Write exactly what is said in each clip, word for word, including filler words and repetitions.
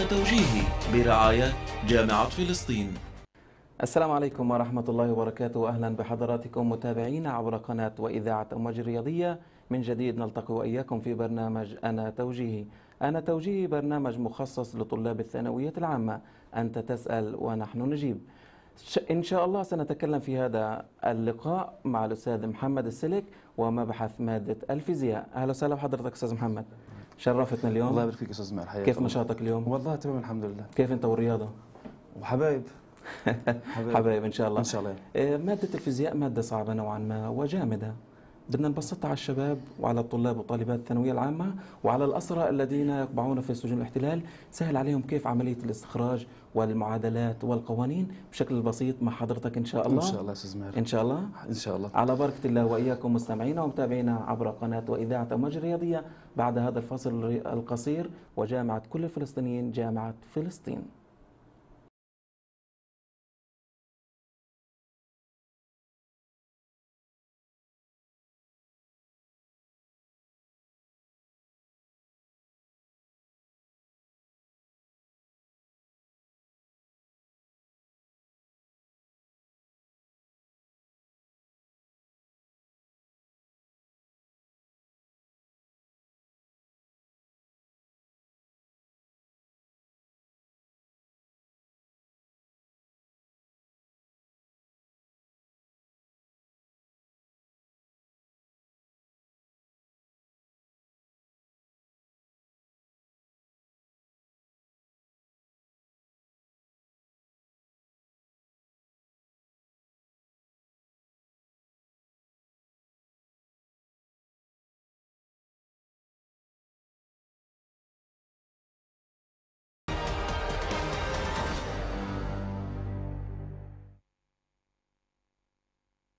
توجيهي برعاية جامعة فلسطين. السلام عليكم ورحمة الله وبركاته، أهلا بحضراتكم متابعين عبر قناة وإذاعة أمواج الرياضية. من جديد نلتقي وإياكم في برنامج أنا توجيهي. أنا توجيهي برنامج مخصص لطلاب الثانويات العامة، أنت تسأل ونحن نجيب. إن شاء الله سنتكلم في هذا اللقاء مع الأستاذ محمد السلك ومبحث مادة الفيزياء. أهلا وسهلا بحضرتك أستاذ محمد، شرفتنا اليوم. الله يبارك فيك يا استاذ ماهر، حياك. كيف نشاطك اليوم؟ والله تمام الحمد لله. كيف انت والرياضه؟ وحبايب حبايب, حبايب ان شاء الله ان شاء الله. ماده الفيزياء ماده صعبه نوعا ما وجامده، بدنا نبسطها على الشباب وعلى الطلاب وطالبات الثانويه العامه وعلى الاسرى الذين يقبعون في سجون الاحتلال، سهل عليهم كيف عمليه الاستخراج والمعادلات والقوانين بشكل بسيط مع حضرتك ان شاء الله. ان شا الله استاذ ماهر. ان شاء الله ان شاء الله على بركه الله واياكم مستمعينا ومتابعينا عبر قناه واذاعه أمواج الرياضيه بعد هذا الفاصل القصير. وجامعه كل الفلسطينيين جامعه فلسطين.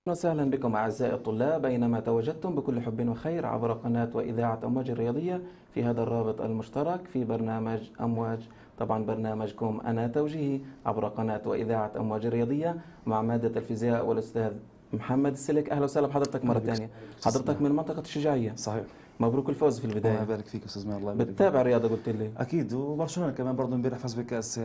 وسهلا بكم أعزائي الطلاب أينما تواجدتم بكل حب وخير عبر قناة وإذاعة أمواج الرياضية في هذا الرابط المشترك في برنامج أمواج، طبعا برنامجكم أنا توجيهي عبر قناة وإذاعة أمواج الرياضية مع مادة الفيزياء والأستاذ محمد السلك. أهلا وسهلا بحضرتك مرة ثانية. حضرتك من منطقة الشجاعية صحيح، مبروك الفوز في البداية. الله يبارك فيك أستاذ ماهر. الله يبارك فيك. بتتابع الرياضة قلت لي؟ أكيد، وبرشلونة كمان برضه امبارح فاز بالكأس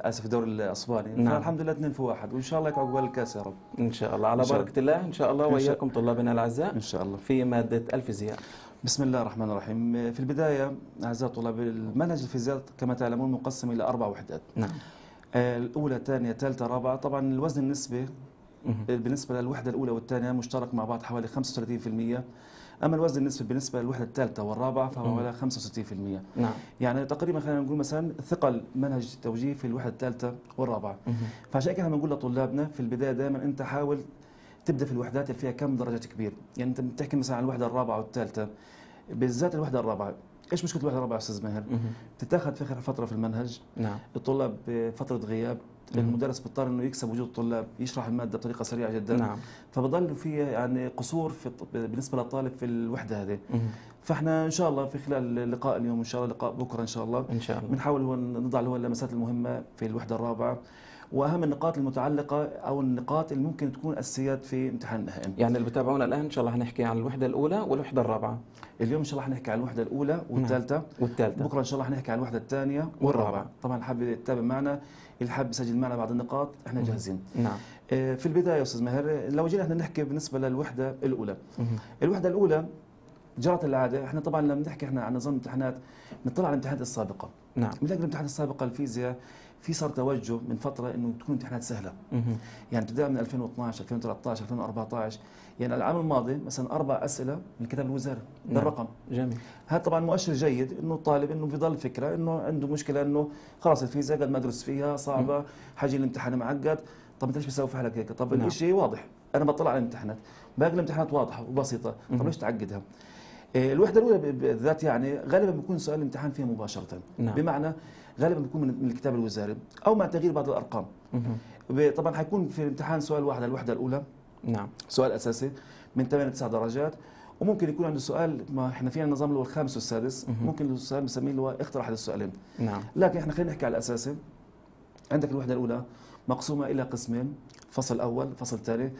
آسف الدوري الأسباني. نعم. فالحمد لله اثنين واحد، وإن شاء الله يكون عقبال الكأس يا رب. إن شاء الله على بركة الله إن شاء الله وإياكم طلابنا الأعزاء إن شاء الله في مادة الفيزياء. بسم الله الرحمن الرحيم. في البداية أعزائي الطلاب، المنهج الفيزياء كما تعلمون مقسم إلى أربع وحدات. نعم. الأولى، الثانية، الثالثة، الرابعة. طبعا الوزن النسبي بالنسبة للوحدة الأولى والثانية مشترك مع بعض حوالي خمسة وثلاثين بالمئة، أما الوزن النسبي بالنسبة للوحدة الثالثة والرابعة فهو حوالي خمسة وستين بالمئة. نعم. يعني تقريبا خلينا نقول مثلا ثقل منهج التوجيه في الوحدة الثالثة والرابعة. فعشان كده بنقول لطلابنا في البداية دائما أنت حاول تبدأ في الوحدات اللي فيها كم درجة كبير، يعني أنت بتحكي مثلا عن الوحدة الرابعة والثالثة، بالذات الوحدة الرابعة. ايش مشكلة الوحدة الرابعة يا أستاذ ماهر؟ بتتاخذ في آخر فترة في المنهج. نعم. الطلاب فترة غياب، المدرس بيضطر انه يكسب وجود الطلاب، يشرح الماده بطريقه سريعه جدا. نعم. فبضل في يعني قصور في بالنسبه للطالب في الوحده هذه. فاحنا ان شاء الله في خلال لقاء اليوم ان شاء الله، لقاء بكره ان شاء الله، ان شاء الله بنحاول هو نضع اللي هو اللمسات المهمه في الوحده الرابعه واهم النقاط المتعلقه او النقاط اللي ممكن تكون اساسيات في امتحان النهائي. يعني اللي بتابعونا الان ان شاء الله هنحكي عن الوحده الاولى والوحده الرابعه. اليوم ان شاء الله هنحكي عن الوحده الاولى والثالثه. والثالثه. بكره ان شاء الله هنحكي عن الوحده الثانيه والرابعه. طبعا حابب يتابع معنا، اللي حابب يسجل معنا بعض النقاط احنا جاهزين. نعم. في البدايه يا استاذ ماهر لو جينا احنا نحكي بالنسبه للوحده الاولى. مم. الوحده الاولى جرت العاده، احنا طبعا لما بنحكي احنا عن نظام امتحانات بنطلع على الامتحانات السابقه. نعم. بنلاقي الامتحانات السابقه الفيزياء في صار توجه من فتره انه تكون امتحانات سهله. مم. يعني ابتداء من ألفين واثناشر ألفين وثلاثطعش ألفين وأربعطعش، يعني العام الماضي مثلا اربع اسئله من كتاب الوزاره. نعم. بالرقم. جميل. هذا طبعا مؤشر جيد انه الطالب انه بيضل فكره انه عنده مشكله انه خلاص الفيزياء قد ما ادرس فيها صعبه، حاجي الامتحان معقد، طب انت ليش بتسوي في حالك هيك؟ طب نعم. الشيء واضح، انا بطلع على الامتحانات، باقي الامتحانات واضحه وبسيطه، طب مم. ليش تعقدها؟ الوحده الاولى بالذات يعني غالبا بيكون سؤال الامتحان فيها مباشره. نعم. بمعنى غالبا بيكون من الكتاب الوزاري او مع تغيير بعض الارقام. مه. طبعا حيكون في الامتحان سؤال واحد على الوحده الاولى. نعم. سؤال اساسي من ثمانية لتسعة درجات، وممكن يكون عنده سؤال، ما احنا فينا النظام اللي هو الخامس والسادس. مه. ممكن السؤال بنسميه اللي هو اختر احد السؤالين. نعم. لكن احنا خلينا نحكي على الاساسي. عندك الوحده الاولى مقسومه الى قسمين، فصل اول فصل ثاني.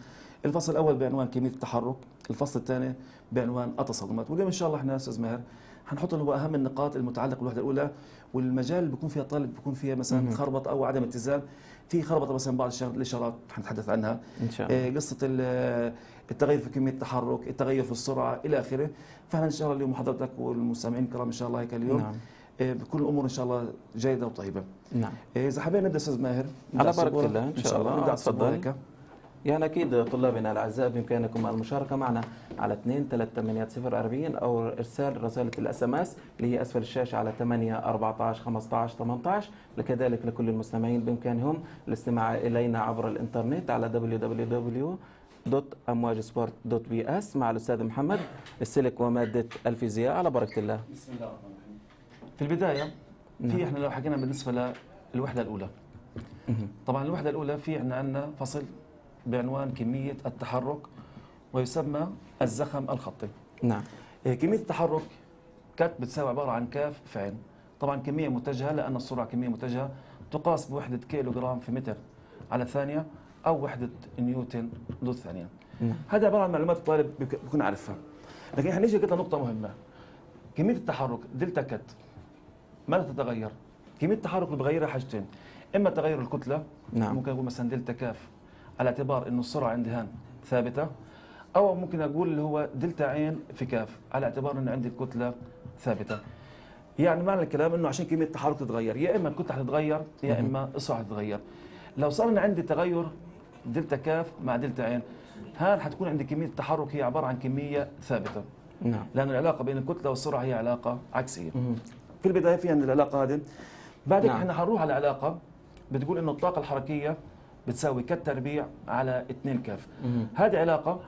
الفصل الاول بعنوان كميه التحرك، الفصل الثاني بعنوان التصادمات. واليوم ان شاء الله احنا استاذ ماهر هنحط اللي هو اهم النقاط المتعلقه بالوحده الاولى، والمجال اللي بيكون فيها الطالب بيكون فيها مثلا خربطه او عدم اتزان، في خربطه مثلا بعض الاشارات هنتحدث عنها ان شاء الله، قصه التغير في كميه التحرك، التغير في السرعه الى اخره. فاحنا ان شاء الله اليوم حضرتك والمستمعين الكرام ان شاء الله هيك اليوم نعم. بكل الامور ان شاء الله جيده وطيبه. نعم. اذا حابين نبدا استاذ ماهر على بركه الله ان شاء الله. تفضل. يعني أكيد طلابنا الأعزاء بإمكانكم المشاركة معنا على اثنين ثلاثة ثمانية صفر أربعين أو إرسال رسالة الأس أم أس اللي هي أسفل الشاشة على ثمانية أربعة عشر خمسة عشر ثمانية عشر. لكذلك لكل المستمعين بإمكانهم الاستماع إلينا عبر الإنترنت على دبليو دبليو دبليو دوت أمواج سبورت دوت بي إس مع الأستاذ محمد السلك ومادة الفيزياء. على بركة الله. بسم الله الرحمن الرحيم. في البداية في إحنا لو حكينا بالنسبة للوحدة الأولى، طبعا الوحدة الأولى في إحنا عندنا فصل بعنوان كمية التحرك ويسمى الزخم الخطي. نعم. كمية التحرك كت بتساوي عبارة عن كاف في عين. طبعا كمية متجهة لأن السرعة كمية متجهة، تقاس بوحدة كيلو جرام في متر على ثانية أو وحدة نيوتن ضد ثانية. نعم. هذا عبارة عن معلومات الطالب بيكون عارفها. لكن احنا نيجي كده نقطة مهمة. كمية التحرك دلتا كت ماذا تتغير؟ كمية التحرك اللي بغيرها حاجتين، إما تغير الكتلة. نعم. ممكن أقول مثلا دلتا كاف على اعتبار انه السرعه عندي هان ثابته، او ممكن اقول اللي هو دلتا عين في كاف على اعتبار انه عندي الكتله ثابته. يعني معنى الكلام انه عشان كميه التحرك تتغير، يا اما الكتله حتتغير يا اما السرعه حتتغير. لو صار ان عندي تغير دلتا كاف مع دلتا عين، هان حتكون عندي كميه التحرك هي عباره عن كميه ثابته. نعم. لان العلاقه بين الكتله والسرعه هي علاقه عكسيه. في البدايه في عندنا العلاقه هذه، بعدين نعم. احنا هنروح على علاقه بتقول انه الطاقه الحركيه بتساوي كت تربيع على اثنين كاف. هذه علاقه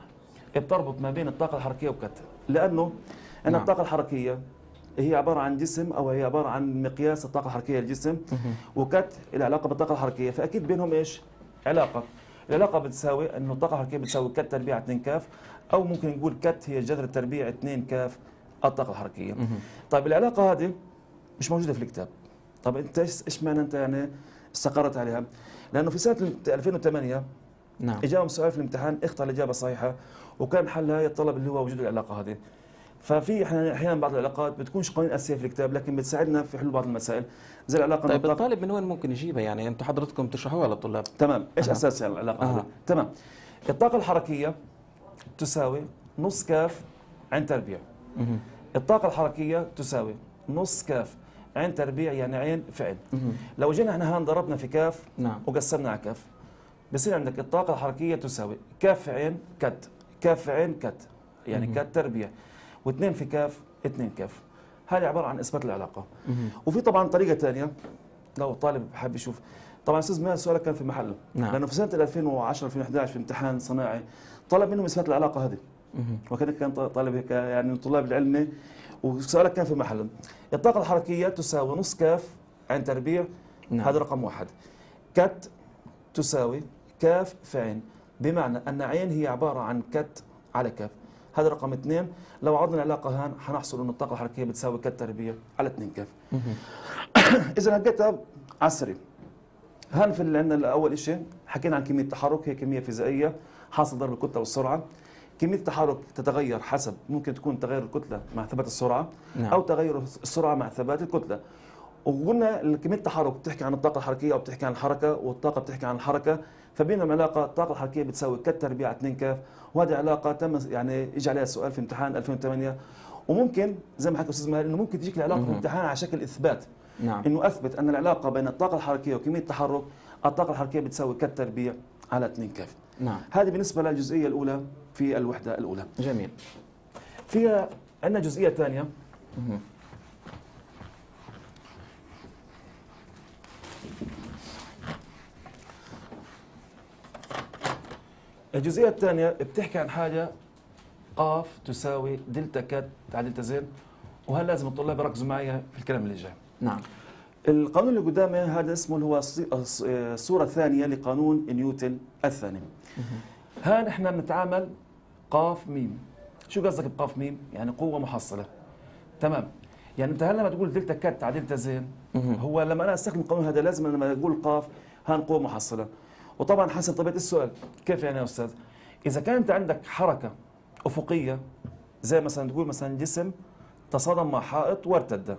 بتربط ما بين الطاقه الحركيه وكت، لانه ان نعم. الطاقه الحركيه هي عباره عن جسم او هي عباره عن مقياس الطاقه الحركيه للجسم، وكت العلاقه بالطاقه الحركيه، فاكيد بينهم ايش؟ علاقه. العلاقه بتساوي انه الطاقه الحركيه بتساوي كت تربيع اثنين كاف، او ممكن نقول كت هي جذر التربيع اثنين كاف الطاقه الحركيه. طيب العلاقه هذه مش موجوده في الكتاب. طب انت ايش معنى انت يعني استقرت عليها؟ لانه في سنه ألفين وثمانية نعم اجاهم سؤال في الامتحان، اختار الاجابه الصحيحه وكان حلها الطلب اللي هو وجود العلاقه هذه. ففي احنا احيانا بعض العلاقات بتكونش قوانين اساسيه في الكتاب لكن بتساعدنا في حلول بعض المسائل زي العلاقه. طيب الطالب من وين ممكن يجيبها؟ يعني انتم حضرتكم تشرحوها للطلاب. تمام. ايش أه. اساس العلاقه أه. هذه؟ تمام. الطاقه الحركيه تساوي نص كاف عين تربيع. أه. الطاقه الحركيه تساوي نص كاف عين تربيع يعني عين في عين. لو جينا احنا هان ضربنا في كاف نعم. وقسمنا على كاف، بصير عندك الطاقة الحركية تساوي كاف في عين كت، كاف في عين كت، يعني مه. كت تربيع، واثنين في كاف اثنين كاف. هذه عبارة عن إثبات العلاقة. مه. وفي طبعا طريقة ثانية لو الطالب حاب يشوف. طبعا استاذ ماهر سؤالك كان في محله. نعم. لأنه في سنة ألفين وعشرة ألفين وأحد عشر في امتحان صناعي طلب منهم إثبات العلاقة هذه. وكان كان طالب هيك يعني طلاب العلم، وسؤالك كان في محله. الطاقة الحركية تساوي نص كاف عين تربيع. نعم. هذا رقم واحد. كت تساوي كاف في عين، بمعنى أن عين هي عبارة عن كت على كاف. هذا رقم اثنين. لو عرضنا العلاقة هان حنحصل أن الطاقة الحركية بتساوي كت تربيع على اثنين كاف. إذا هلقيتها عسري. هان في اللي عندنا أول شيء حكينا عن كمية التحرك، هي كمية فيزيائية حاصل ضرب الكتلة والسرعة. كمية التحرك تتغير حسب، ممكن تكون تغير الكتلة مع ثبات السرعة. نعم. أو تغير السرعة مع ثبات الكتلة. وقلنا كمية التحرك بتحكي عن الطاقة الحركية أو بتحكي عن الحركة، والطاقة بتحكي عن الحركة، فبينهم علاقة. الطاقة الحركية بتساوي كت تربيع اثنين كاف، وهذه علاقة تم يعني اجى عليها السؤال في امتحان ألفين وثمانية. وممكن زي ما حكى الأستاذ ماهر إنه ممكن تجيك العلاقة في الامتحان على شكل إثبات. نعم. إنه أثبت أن العلاقة بين الطاقة الحركية وكمية التحرك، الطاقة الحركية بتساوي كت تربيع على اثنين كاف. نعم. هذه بالنسبة للجزئية الأولى في الوحدة الأولى. جميل. فيها عندنا جزئية ثانية. الجزئية الثانية بتحكي عن حاجة قاف تساوي دلتا كت على دلتا زين، وهل لازم الطلاب يركزوا معي في الكلام اللي جاي. نعم. القانون اللي قدامي هذا اسمه اللي هو الصورة الثانية لقانون نيوتن الثاني. ها نحن بنتعامل قاف ميم. شو قصدك بقاف ميم؟ يعني قوة محصلة. تمام. يعني انت هلا لما تقول دلتا كت على دلتا زين، هو لما انا استخدم القانون هذا لازم لما اقول قاف هان قوة محصلة. وطبعا حسب طبيعة السؤال. كيف يعني يا استاذ؟ إذا كانت عندك حركة أفقية زي مثلا تقول مثلا جسم تصادم مع حائط وارتد.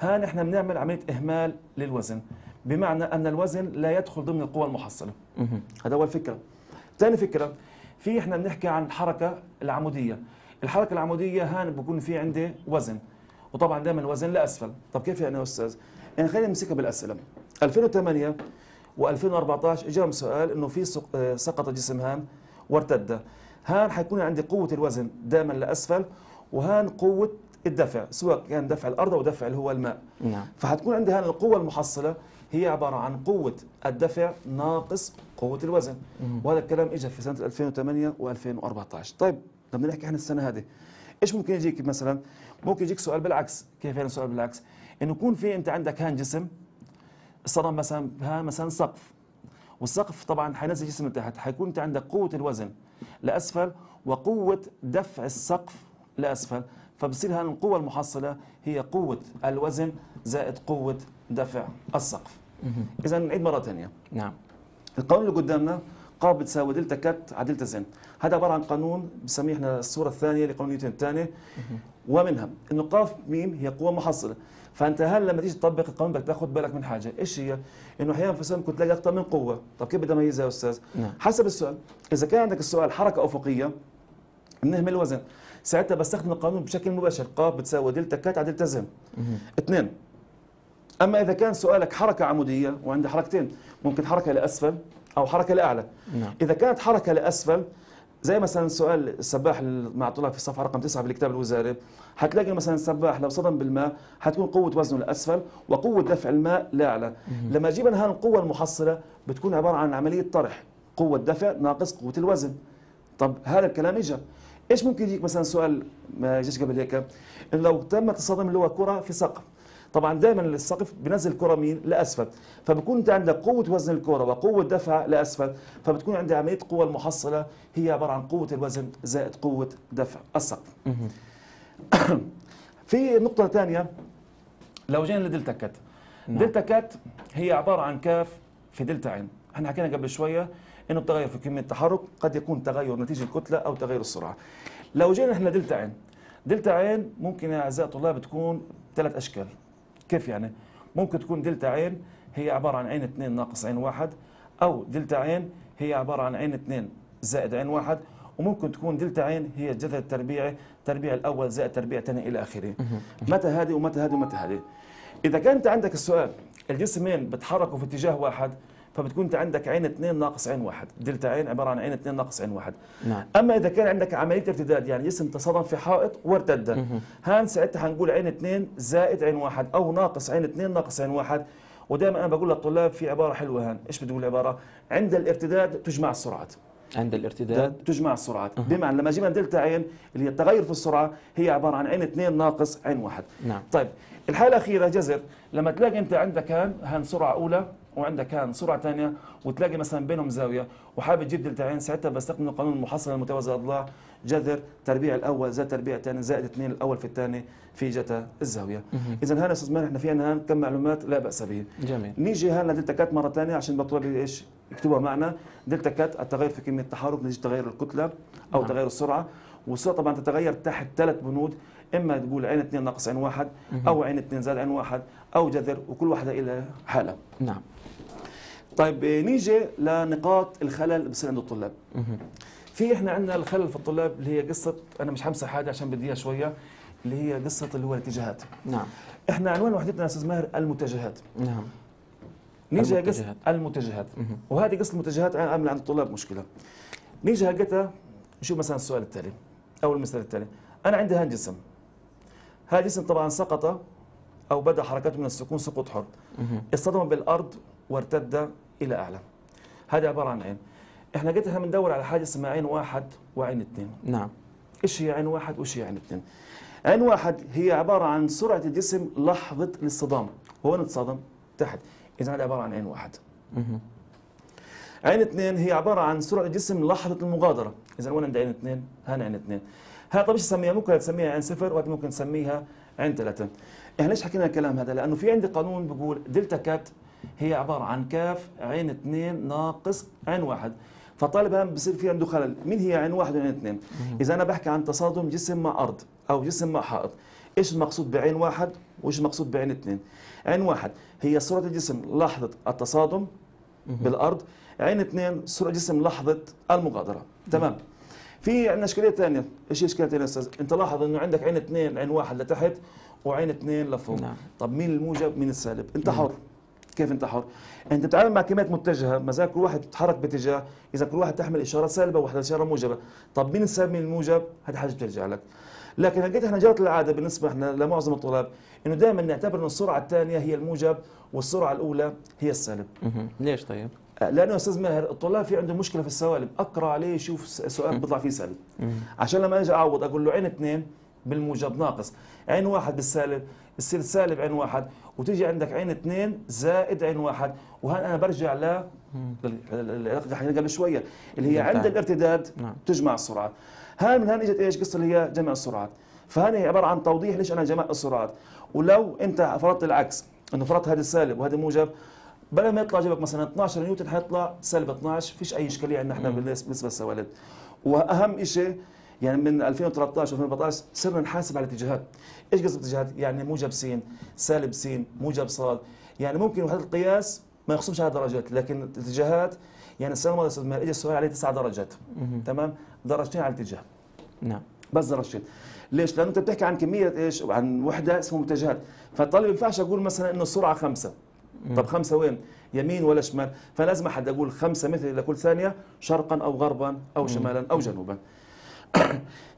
ها نحن بنعمل عملية إهمال للوزن، بمعنى أن الوزن لا يدخل ضمن القوة المحصلة. هذا هو الفكرة. ثاني فكرة، في احنا بنحكي عن الحركة العمودية. الحركة العمودية هان بكون في عندي وزن، وطبعا دائما الوزن لأسفل. طب كيف يعني يا أستاذ؟ يعني خلينا نمسكها بالأسئلة. ألفين وثمانية وألفين وأربعة عشر اجاهم سؤال انه في سقط جسم هان وارتد. هان حيكون عندي قوة الوزن دائما لأسفل، وهان قوة الدفع سواء كان دفع الأرض أو دفع اللي هو الماء. نعم. فحتكون عندي هان القوة المحصلة هي عبارة عن قوة الدفع ناقص قوة الوزن. مم. وهذا الكلام اجى في سنة ألفين وثمانية وألفين وأربعة عشر. طيب لما نحكي عن السنة هذه ايش ممكن يجيك مثلا؟ ممكن يجيك سؤال بالعكس. كيف يعني سؤال بالعكس؟ انه يكون في انت عندك هان جسم صدم مثلا هان مثلا سقف، والسقف طبعا حينزل جسم لتحت، حيكون انت عندك قوة الوزن لأسفل وقوة دفع السقف لأسفل، فبصير هان القوة المحصلة هي قوة الوزن زائد قوة دفع السقف. إذا نعيد مرة ثانية. نعم. القانون اللي قدامنا قاب بتساوي دلتا كات على دلتا زن، هذا عبارة عن قانون بنسميه احنا الصورة الثانية لقانون نيوتن الثاني، ومنها إنه قاف ميم هي قوة محصلة، فأنت هل لما تيجي تطبق القانون بدك تاخذ بالك من حاجة، إيش هي؟ إنه أحيانا في السؤال ممكن تلاقي أكثر من قوة. طب كيف بدي أميزها يا أستاذ؟ نعم. حسب السؤال، إذا كان عندك السؤال حركة أفقية بنهمل الوزن، ساعتها بستخدم القانون بشكل مباشر، قاف بتساوي دلتا كات على دلتا زن. اثنين. أما إذا كان سؤالك حركة عمودية وعندي حركتين، ممكن حركة لأسفل أو حركة لأعلى. نعم. إذا كانت حركة لأسفل زي مثلا سؤال السباح مع طلاب في الصفحة رقم تسعة في الكتاب الوزاري، هتلاقي مثلا السباح لو صدم بالماء هتكون قوة وزنه لأسفل وقوة دفع الماء لأعلى. لما أجيب أنا هان القوة المحصلة بتكون عبارة عن عملية طرح، قوة دفع ناقص قوة الوزن. طب هذا الكلام إجا. إيش ممكن يجيك مثلا سؤال ما جاش قبل هيك، إن لو تم تصادم اللي هو كرة في سقف، طبعا دائما السقف بنزل كره مين؟ لاسفل، فبكون انت عندك قوه وزن الكره وقوه دفع لاسفل، فبتكون عندي عمليه القوه المحصله هي عباره عن قوه الوزن زائد قوه دفع السقف. في نقطه ثانيه لو جينا لدلتا كات. نعم. دلتا كات هي عباره عن كاف في دلتا عين، احنا حكينا قبل شويه انه التغير في كميه التحرك قد يكون تغير نتيجه الكتله او تغير السرعه. لو جينا احنا دلتا عين، دلتا عين ممكن يا اعزائي الطلاب تكون ثلاث اشكال. كيف يعني؟ ممكن تكون دلتا عين هي عبارة عن عين اثنين ناقص عين واحد، أو دلتا عين هي عبارة عن عين اثنين زائد عين واحد، وممكن تكون دلتا عين هي الجذر التربيعي، تربيع الأول زائد تربيع الثاني إلى آخره. متى هذه ومتى هذه ومتى هذه؟ إذا كان أنت عندك السؤال الجسمين بتحركوا في اتجاه واحد، فبتكون أنت عندك عين اثنين ناقص عين واحد، دلتا عين عبارة عن عين اثنين ناقص عين واحد. نعم. أما إذا كان عندك عملية ارتداد، يعني جسم تصادم في حائط وارتد، هان ساعتها هنقول عين اثنين زائد عين واحد أو ناقص عين اثنين ناقص عين واحد. ودائما أنا بقول للطلاب في عبارة حلوة هان، إيش بتقول العبارة؟ عند الارتداد تجمع السرعات. عند الارتداد تجمع السرعات. بمعنى لما جينا دلتا عين اللي هي التغير في السرعة هي عبارة عن عين اثنين ناقص عين واحد. نعم. طيب الحالة الأخيرة جذر، لما تلاقي أنت عندك هان هان سرعة أولى وعندك هان سرعه ثانيه وتلاقي مثلا بينهم زاويه وحابب تجيب دلتا عين، ساعتها بستخدم القانون المحصله المتوازي الاضلاع، جذر تربيع الاول زائد تربيع الثاني زائد اثنين الاول في الثاني في جتا الزاويه. اذا هنا استاذ ماهر احنا في عندنا هان كم معلومات لا باس به. جميل. نيجي هان لدلتا كات مره ثانيه عشان بطلب ايش يكتبوها معنا. دلتا كات التغير في كميه التحرك نتيجه تغير الكتله او نعم. تغير السرعه، والسرعه طبعا تتغير تحت ثلاث بنود، اما تقول عين اثنين ناقص عين واحد او عين اثنين زائد عين واحد او جذر، وكل واحده الى حاله. نعم. طيب نيجي لنقاط الخلل بصير عند الطلاب. في احنا عندنا الخلل في الطلاب اللي هي قصه، انا مش همسح هذه عشان بدي اياها شويه، اللي هي قصه اللي هو الاتجاهات. نعم. احنا عنوان وحدتنا يا استاذ ماهر المتجهات. نعم. نيجي قصه المتجهات، وهذه قصه المتجهات عامله عند الطلاب مشكله. نيجي هلقتها نشوف مثلا السؤال التالي او المثال التالي. انا عندي هان جسم، هذا الجسم طبعا سقط او بدا حركته من السكون سقوط حر، اصطدم بالارض وارتد الى اعلى، هذا عباره عن عين. احنا قلت احنا بندور على حاجه اسمها عين واحد وعين اثنين. نعم. ايش هي عين واحد وايش هي عين اثنين؟ عين واحد هي عباره عن سرعه الجسم لحظه الاصطدام، هون اتصدم تحت، اذا هذا عباره عن عين واحد. مه. عين اثنين هي عباره عن سرعه الجسم لحظه المغادره، اذا وين عند عين اثنين؟ هان عين اثنين. ها طب ايش نسميها؟ ممكن تسميها عين صفر وممكن نسميها عين ثلاثة. احنا ليش حكينا الكلام هذا؟ لانه في عندي قانون بقول دلتا كات هي عباره عن كاف عين اثنين ناقص عين واحد، فالطالب هم بصير في عنده خلل، مين هي عين واحد وعين اثنين؟ اذا انا بحكي عن تصادم جسم مع ارض او جسم مع حائط، ايش المقصود بعين واحد وايش المقصود بعين اثنين. عين واحد هي صورة الجسم لحظة التصادم بالارض، عين اثنين صورة الجسم لحظة المغادرة. تمام. في عندنا اشكالية ثانية، ايش اشكالية ثانية يا استاذ؟ انت لاحظ انه عندك عين اثنين، عين واحد لتحت وعين اثنين لفوق. نعم. طب مين الموجب مين السالب؟ انت حر. كيف انت حر؟ انت بتتعامل مع كميات متجهه، ما زال كل واحد بتتحرك باتجاه، اذا كل واحد تحمل اشاره سالبه وواحده اشاره موجبه، طب مين السالب مين الموجب؟ هذه حاجه بترجع لك. لكن لقيت احنا جرت العاده بالنسبه احنا لمعظم الطلاب انه دائما نعتبر ان السرعه الثانيه هي الموجب والسرعه الاولى هي السالب. ليش طيب؟ لانه يا استاذ ماهر الطلاب في عندهم مشكله في السوالب، اقرا عليه يشوف سؤال بيطلع فيه سالب. عشان لما اجي اعوض اقول له عين اثنين بالموجب ناقص، عين واحد بالسالب، يصير سالب عين واحد، وتيجي عندك عين اثنين زائد عين واحد، وهنا انا برجع ل العلاقه اللي قبل شويه اللي هي عند الارتداد تجمع السرعات. هاي من هنا اجت ايش؟ قصه اللي هي جمع السرعات. فهنا هي عباره عن توضيح ليش انا جمع السرعات، ولو انت فرضت العكس انه فرضت هذا السالب وهذا موجب بدل ما يطلع جبك مثلا اثناشر نيوتن حيطلع سالب اثناشر، فيش اي اشكاليه عندنا احنا بالنسبه للسوالب. واهم شيء يعني من ألفين وثلاثطعش وألفين وأربعطعش صرنا نحاسب على الاتجاهات. ايش قصد الاتجاهات؟ يعني موجب س سالب س موجب ص، يعني ممكن وحده القياس ما يخصمش على درجات، لكن الاتجاهات يعني السنه الماضيه استاذ ماهر اجى السؤال عليه تسع درجات. تمام؟ درجتين على الاتجاه. نعم. بس درجتين. ليش؟ لانه انت بتحكي عن كميه ايش؟ عن وحده اسمها متجهات، فالطالب ما ينفعش اقول مثلا انه السرعه خمسه. طب خمسه وين؟ يمين ولا شمال؟ فلازم احد اقول خمسه متر لكل ثانيه شرقا او غربا او شمالا او جنوبا.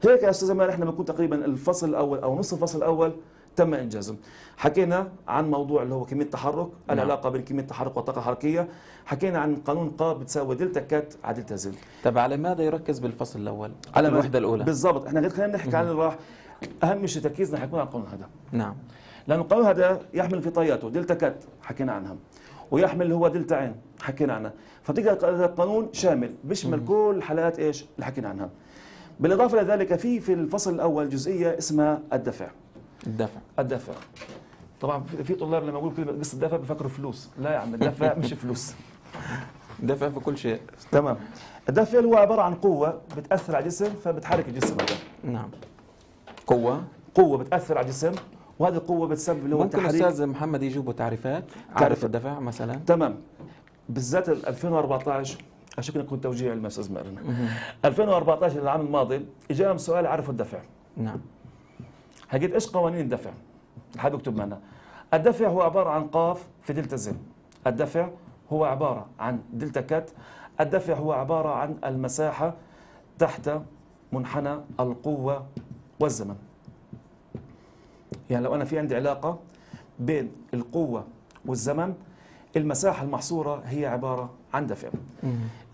هيك يا استاذ ماهر احنا بنكون تقريبا الفصل الاول او نصف الفصل الاول تم انجازه. حكينا عن موضوع اللي هو كميه التحرك، نعم. العلاقه بين كميه التحرك والطاقه الحركيه، حكينا عن قانون ق بتساوي دلتا كات على دلتا زد. طب على ماذا يركز بالفصل الاول؟ على الوحده الاولى بالضبط، احنا غير خلينا نحكي عن راح اهم شيء تركيزنا حيكون على القانون هذا. نعم. لانه القانون هذا يحمل في طياته دلتا كات حكينا عنها، ويحمل اللي هو دلتا عين حكينا عنها، فتقدر القانون شامل بيشمل كل حالات ايش اللي حكينا عنها. بالاضافه لذلك في في الفصل الاول جزئيه اسمها الدفع. الدفع. الدفع. طبعا في طلاب لما اقول كلمه قصه الدفع بفكروا فلوس، لا يا عم الدفع مش فلوس. دفع في كل شيء. تمام. الدفع هو عباره عن قوه بتاثر على الجسم فبتحرك الجسم هذا. نعم. قوه؟ قوه بتاثر على الجسم وهذه القوه بتسبب اللي هو ممكن استاذ محمد يجيبوا تعريفات؟ تعرف الدفع مثلا؟ تمام. بالذات ألفين وأربعطعش شكرا كنت توجيه علم استاذ ماهر. ألفين وأربعطعش العام الماضي اجاهم سؤال عرفوا الدفع. نعم. حكيت ايش قوانين الدفع؟ حابب اكتب معنا. الدفع هو عباره عن قاف في دلتا زد. الدفع هو عباره عن دلتا كات. الدفع هو عباره عن المساحه تحت منحنى القوه والزمن. يعني لو انا في عندي علاقه بين القوه والزمن المساحه المحصوره هي عباره عن دفع.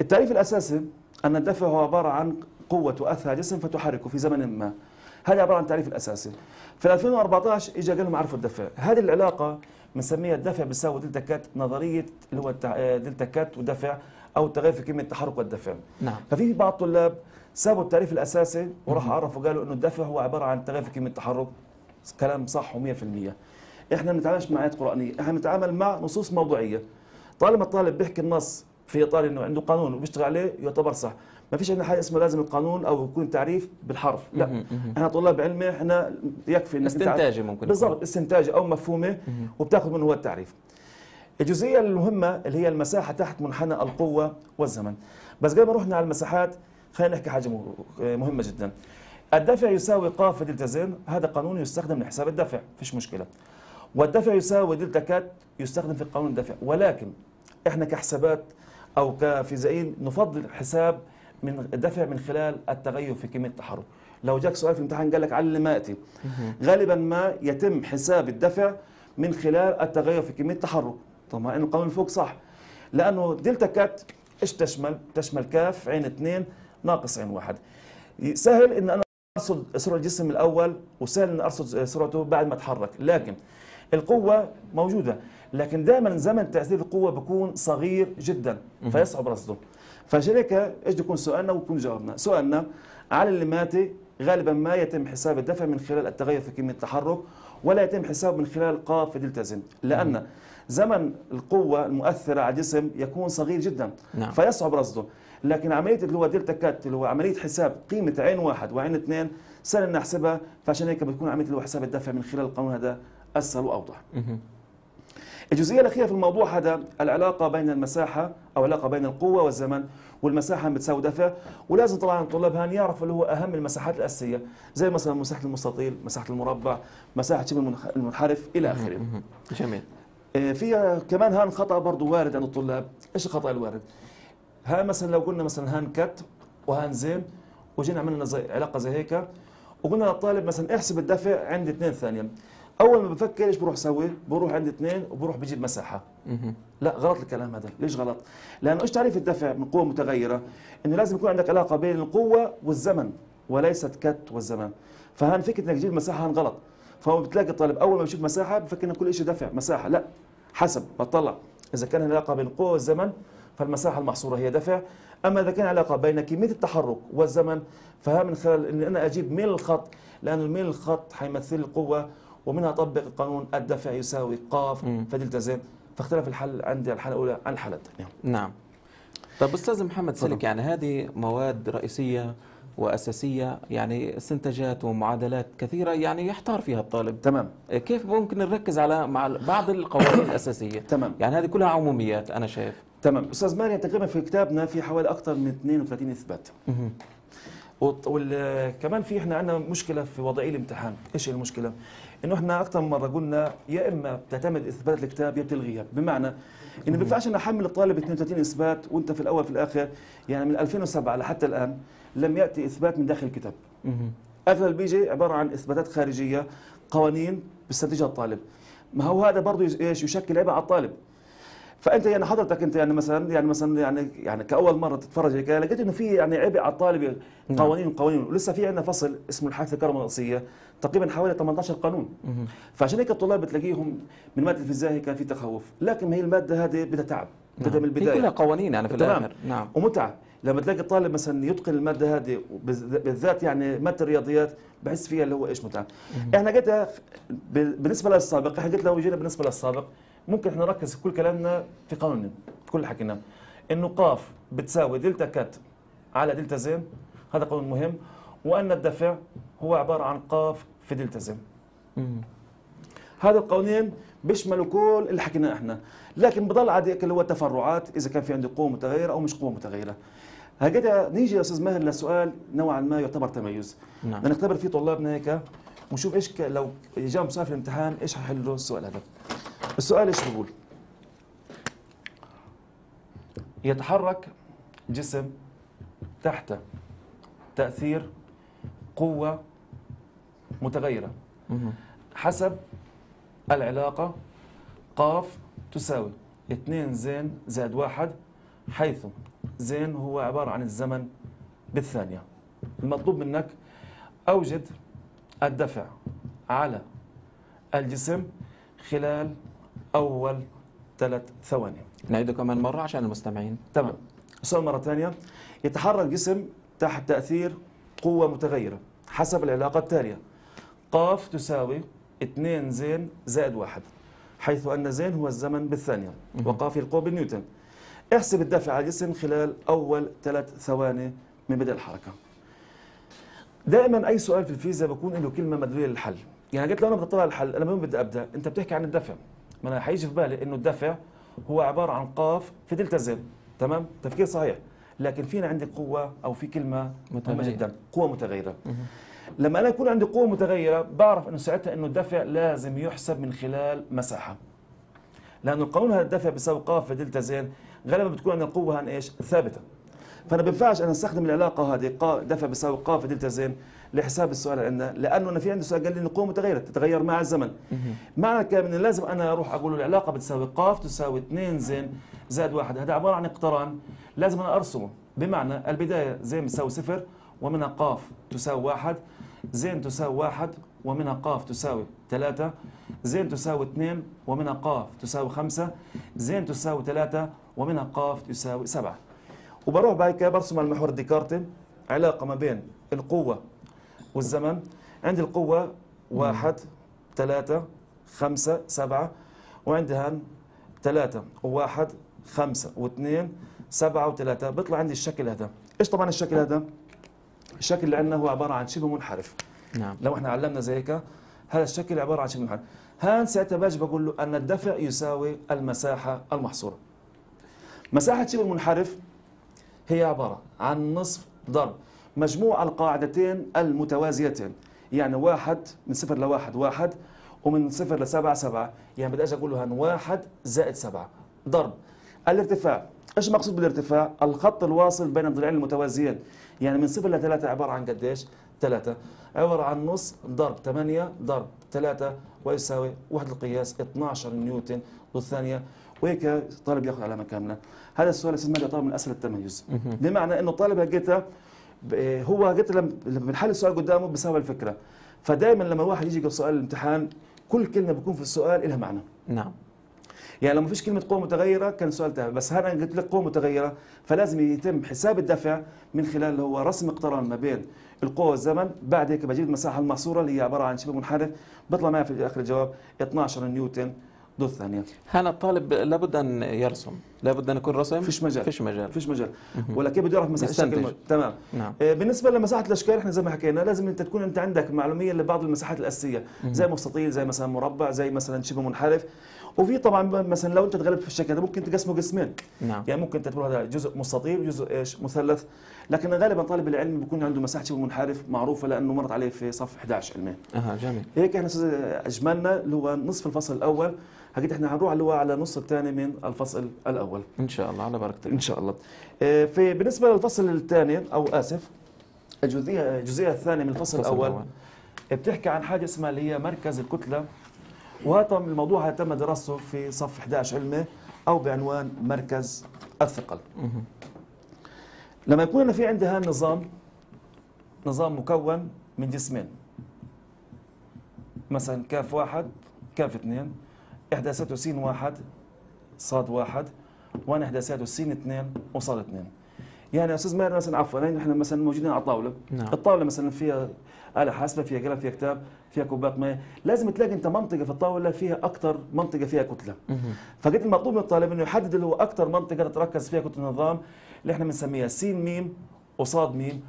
التعريف الاساسي ان الدفع هو عباره عن قوه تؤثر على جسم فتحركه في زمن ما. هذا عباره عن التعريف الاساسي. في ألفين وأربعطعش اجى قال لهم عرفوا الدفع، هذه العلاقه بنسميها الدفع بيساوي دلتا كات، نظريه اللي هو دلتا كات ودفع او التغير في كميه التحرك والدفع. نعم. ففي بعض الطلاب سابوا التعريف الاساسي وراحوا عرفوا قالوا انه الدفع هو عباره عن تغير في كميه التحرك. كلام صح مية بالمية. احنا ما بنتعاملش مع آيات قرآنية، احنا بنتعامل مع نصوص موضوعية. طالما الطالب بيحكي النص في اطار انه عنده قانون وبيشتغل عليه يعتبر صح، ما فيش عندنا حاجة اسمها لازم القانون او يكون تعريف بالحرف، لا، احنا طلاب علمي احنا يكفي انك استنتاجي ممكن بالضبط استنتاجي او مفهومة وبتاخذ منه هو التعريف. الجزئية المهمة اللي هي المساحة تحت منحنى القوة والزمن. بس قبل ما نروحنا على المساحات خلينا نحكي حاجة مهمة جدا. الدفع يساوي ق في دلتا زد، هذا قانون يستخدم لحساب الدفع، فيش مشكلة. والدفع يساوي دلتا كات يستخدم في قانون الدفع، ولكن احنا كحسابات او كفيزيائيين نفضل حساب من الدفع من خلال التغير في كمية التحرك. لو جاك سؤال في الامتحان قال لك علم ما اتي، غالبا ما يتم حساب الدفع من خلال التغير في كمية التحرك. طبعا القانون فوق صح، لانه دلتا كات ايش تشمل؟ تشمل كاف عين اثنين ناقص عين واحد. سهل ان انا ارصد سرعه الجسم الاول وسهل ان ارصد سرعته بعد ما اتحرك، لكن القوه موجوده، لكن دائما زمن تاثير القوه بيكون صغير جدا فيصعب رصده. فلذلك ايش يكون سؤالنا ويكون جوابنا. سؤالنا على الليماتي غالبا ما يتم حساب الدفع من خلال التغير في كمية التحرك، ولا يتم حسابه من خلال قاف يلتزم، لأن زمن القوة المؤثرة على الجسم يكون صغير جدا، نعم. فيصعب رصده. لكن عملية اللي هو دلتا كات اللي هو عملية حساب قيمة عين واحد وعين اثنين سهل نحسبها، فعشان هيك بتكون عملية اللي هو حساب الدفع من خلال القانون هذا أسهل وأوضح. الجزئية الأخيرة في الموضوع هذا العلاقة بين المساحة أو علاقة بين القوة والزمن، والمساحة بتساوي دفع، ولازم طبعا طلابها أن يعرفوا اللي هو أهم المساحات الأساسية، زي مثلا مساحة المستطيل، مساحة المربع، مساحة شبه المنحرف إلى آخره. جميل. في كمان هان خطأ برضه وارد عند الطلاب، إيش الخطأ الوارد؟ ها مثلا لو قلنا مثلا هان كت وهان زين وجينا عملنا زي علاقة زي هيك وقلنا للطالب مثلا احسب الدفع عند اثنين ثانية، أول ما بفكر إيش بروح أسوي؟ بروح عند اثنين وبروح بجيب مساحة. لا غلط الكلام هذا، ليش غلط؟ لأنه إيش تعريف الدفع من قوة متغيرة؟ إنه لازم يكون عندك علاقة بين القوة والزمن وليست كت والزمن. فهان فكرة إنك تجيب مساحة هان غلط، فهو بتلاقي الطالب أول ما بشوف مساحة بفكر إن كل شيء دفع مساحة، لا حسب بطلع إذا كان علاقة بين القوة والزمن فالمساحة المحصورة هي دفع، أما إذا كان علاقة بين كمية التحرك والزمن فها من خلال إن أنا أجيب ميل الخط، لأن ميل الخط حيمثل القوة ومنها أطبق القانون الدفع يساوي قاف فدلتا زين، فاختلف الحل عندي على الحالة الأولى عن الحالة الثانية. نعم. طب أستاذ محمد سلك، يعني هذه مواد رئيسية وأساسية، يعني استنتاجات ومعادلات كثيرة يعني يحتار فيها الطالب. تمام. كيف ممكن نركز على مع بعض القوانين الأساسية؟ تمام. يعني هذه كلها عموميات أنا شايف. تمام. أستاذ ماهر، تقريبا في كتابنا في حوالي أكثر من اثنين وثلاثين إثبات. وكمان في احنا عندنا مشكلة في وضعي الامتحان، ايش هي المشكلة؟ انه احنا أكثر من مرة قلنا يا إما بتعتمد إثبات الكتاب يا بتلغيها، بمعنى إنه ما بينفعش أنا أحمل الطالب اثنين وثلاثين إثبات وأنت في الأول في الآخر يعني من ألفين وسبعة لحتى الآن لم يأتي إثبات من داخل الكتاب. أغلب بيجي عبارة عن إثباتات خارجية، قوانين بيستنتجها الطالب. ما هو هذا برضه ايش يشكل عبء على الطالب. فانت يعني حضرتك انت يعني مثلا يعني مثلا يعني يعني كاول مره تتفرج هيك لقيت انه في يعني عبء على الطالب قوانين قوانين، ولسه في عندنا فصل اسمه الحادثه الكهرومغناطيسيه تقريبا حوالي ثمانية عشر قانون. فعشان هيك الطلاب بتلاقيهم من ماده الفيزياء كان في تخوف، لكن هي الماده هذه بدها تعب، بدها من البدايه كلها قوانين يعني في الاخر. نعم. ومتعه لما تلاقي الطالب مثلا يتقن الماده هذه بالذات يعني ماده الرياضيات بحس فيها اللي هو ايش متعه. احنا قلتها بالنسبه للسابق، احنا قلت لو جينا بالنسبه للسابق ممكن احنا نركز كل كلامنا في قانونين، في كل حكينا انه قاف بتساوي دلتا كات على دلتا زين، هذا قانون مهم، وان الدفع هو عباره عن قاف في دلتا زين. هذا القانونين بيشملوا كل اللي حكيناه احنا، لكن بضل عادي اللي هو التفرعات اذا كان في عندي قوه متغيره او مش قوه متغيره. هكذا نيجي يا استاذ ماهر لسؤال نوعا ما يعتبر تميز. نعم. بدنا نختبر فيه طلابنا هيك ونشوف ايش لو جاهم سؤال في الامتحان ايش حيحلوا السؤال هذا. السؤال ايش بيقول؟ يتحرك جسم تحت تأثير قوة متغيرة حسب العلاقة قاف تساوي اثنين زين زائد واحد، حيث زين هو عبارة عن الزمن بالثانية. المطلوب منك أوجد الدفع على الجسم خلال أول ثلاث ثواني. نعيده كمان مرة عشان المستمعين. تمام. السؤال مرة ثانية، يتحرك جسم تحت تأثير قوة متغيرة حسب العلاقة التالية قاف تساوي اثنين زين زائد واحد، حيث أن زين هو الزمن بالثانية وقاف القوة بالنيوتن. احسب الدفع على الجسم خلال أول ثلاث ثواني من بدء الحركة. دائما أي سؤال في الفيزياء بكون له كلمة مدلولة للحل. يعني قلت له انا بدي اطلع الحل، انا من بدي ابدا؟ انت بتحكي عن الدفع، ما انا حيجي في بالي انه الدفع هو عباره عن قاف في دلتا زين، تمام؟ تفكير صحيح، لكن فينا عندي قوه او في كلمه مهمه جدا، قوه متغيره. لما انا يكون عندي قوه متغيره بعرف انه ساعتها انه الدفع لازم يحسب من خلال مساحه. لانه القانون هذا الدفع بيساوي قاف في دلتا زين، غالبا بتكون عندنا القوه هان ايش؟ ثابته. فانا ما بينفعش انا استخدم العلاقه هذه دفع بيساوي قاف في دلتا زين لحساب السؤال عندنا، لانه انا في عندي سؤال قال لي ان القوه متغيره تتغير مع الزمن. معنى كامل لازم انا اروح اقول له العلاقه بتساوي قاف تساوي اثنين زين زائد واحد، هذا عباره عن اقتران لازم انا ارسمه، بمعنى البدايه زين بتساوي صفر ومنها قاف تساوي واحد، زين تساوي واحد ومنها قاف تساوي ثلاثة، زين تساوي اثنين ومنها قاف تساوي خمسة، زين تساوي ثلاثة ومنها قاف تساوي سبعة. وبروح بهي كده برسم المحور الديكارتي علاقه ما بين القوه والزمن. عندي القوه واحد ثلاثة خمسة سبعة، وعندها ثلاثة وواحد خمسة واثنين سبعة وثلاثة، بيطلع عندي الشكل هذا. ايش طبعا الشكل هذا؟ الشكل اللي عندنا هو عباره عن شبه منحرف. نعم. لو احنا علمنا زي هيك هذا الشكل عباره عن شبه منحرف. هان ساعتها باجي بقول له ان الدفع يساوي المساحه المحصوره. مساحه شبه المنحرف هي عباره عن نصف ضرب مجموع القاعدتين المتوازيتين، يعني واحد من صفر لواحد واحد، ومن صفر لسبعة سبعة، يعني بدي اجي اقول له هان واحد زائد سبعة ضرب الارتفاع. ايش المقصود بالارتفاع؟ الخط الواصل بين الضلعين المتوازيين، يعني من صفر لثلاثة عباره عن قديش؟ ثلاثة، عباره عن نص ضرب ثمانية ضرب ثلاثة ويساوي وحده القياس اثناشر نيوتن بالثانيه. وهيك الطالب ياخذ علامه كامله. هذا السؤال اسمه ماده طالب من اسئله التميز، بمعنى انه الطالب هلقيتها هو هلقيتها لما بنحل السؤال قدامه بيساوي الفكره. فدائما لما الواحد يجي سؤال الامتحان كل كلمه بيكون في السؤال لها معنى. نعم. يعني لو ما فيش كلمه قوه متغيره كان السؤال تافه، بس هنا قلت لك قوه متغيره فلازم يتم حساب الدفع من خلال اللي هو رسم اقتران ما بين القوه والزمن. بعد هيك بجيب المساحه المحصوره اللي هي عباره عن شبه منحرف، بطلع معي في اخر الجواب اثناشر نيوتن ضد الثانيه. هنا الطالب لابد ان يرسم، لابد ان يكون رسم، فيش مجال فيش مجال فيش مجال ولكن بده يعرف مساحه الشكل. تمام. نعم. بالنسبه لمساحه الاشكال احنا زي ما حكينا لازم انت تكون انت عندك معلوميه لبعض المساحات الاساسيه زي مستطيل، زي مثلا مربع، زي مثلا شبه منحرف. وفي طبعا مثلا لو انت تغلبت في الشكل ده ممكن تقسمه قسمين. نعم. يعني ممكن تعتبره هذا جزء مستطيل وجزء ايش؟ مثلث، لكن غالبا طالب العلم بيكون عنده مساحه شبه منحرف معروفه لانه مرت عليه في صف احد عشر علميا. اها جميل. هيك احنا اجملنا اللي هو نصف الفصل الاول، حكيت احنا هنروح اللي هو على النص الثاني من الفصل الاول. ان شاء الله على بركه الله. ان شاء الله. في بالنسبه للفصل الثاني او اسف الجزئيه الجزئيه الثانيه من الفصل, الفصل الاول, الأول. بتحكي عن حاجه اسمها اللي هي مركز الكتله، وهذا الموضوع هذا تم دراسته في صف احد عشر علمي او بعنوان مركز الثقل. لما يكون في عندي هذا النظام نظام مكون من جسمين، مثلا كاف واحد كاف اثنين، احداثاته س واحد صاد واحد، وانا احداثاته س اثنين وصاد اثنين. يعني يا استاذ ماهر مثلا عفوا نحن يعني مثلا موجودين على طاوله. نعم. الطاوله مثلا فيها آلة حاسبه، فيها قلم، فيها كتاب، فيها كوبات ماء، لازم تلاقي انت منطقه في الطاوله فيها اكثر منطقه فيها كتله. فقلت المطلوب من الطالب انه يحدد اللي هو اكثر منطقه تتركز فيها كتله النظام اللي احنا بنسميها س م وصاد م،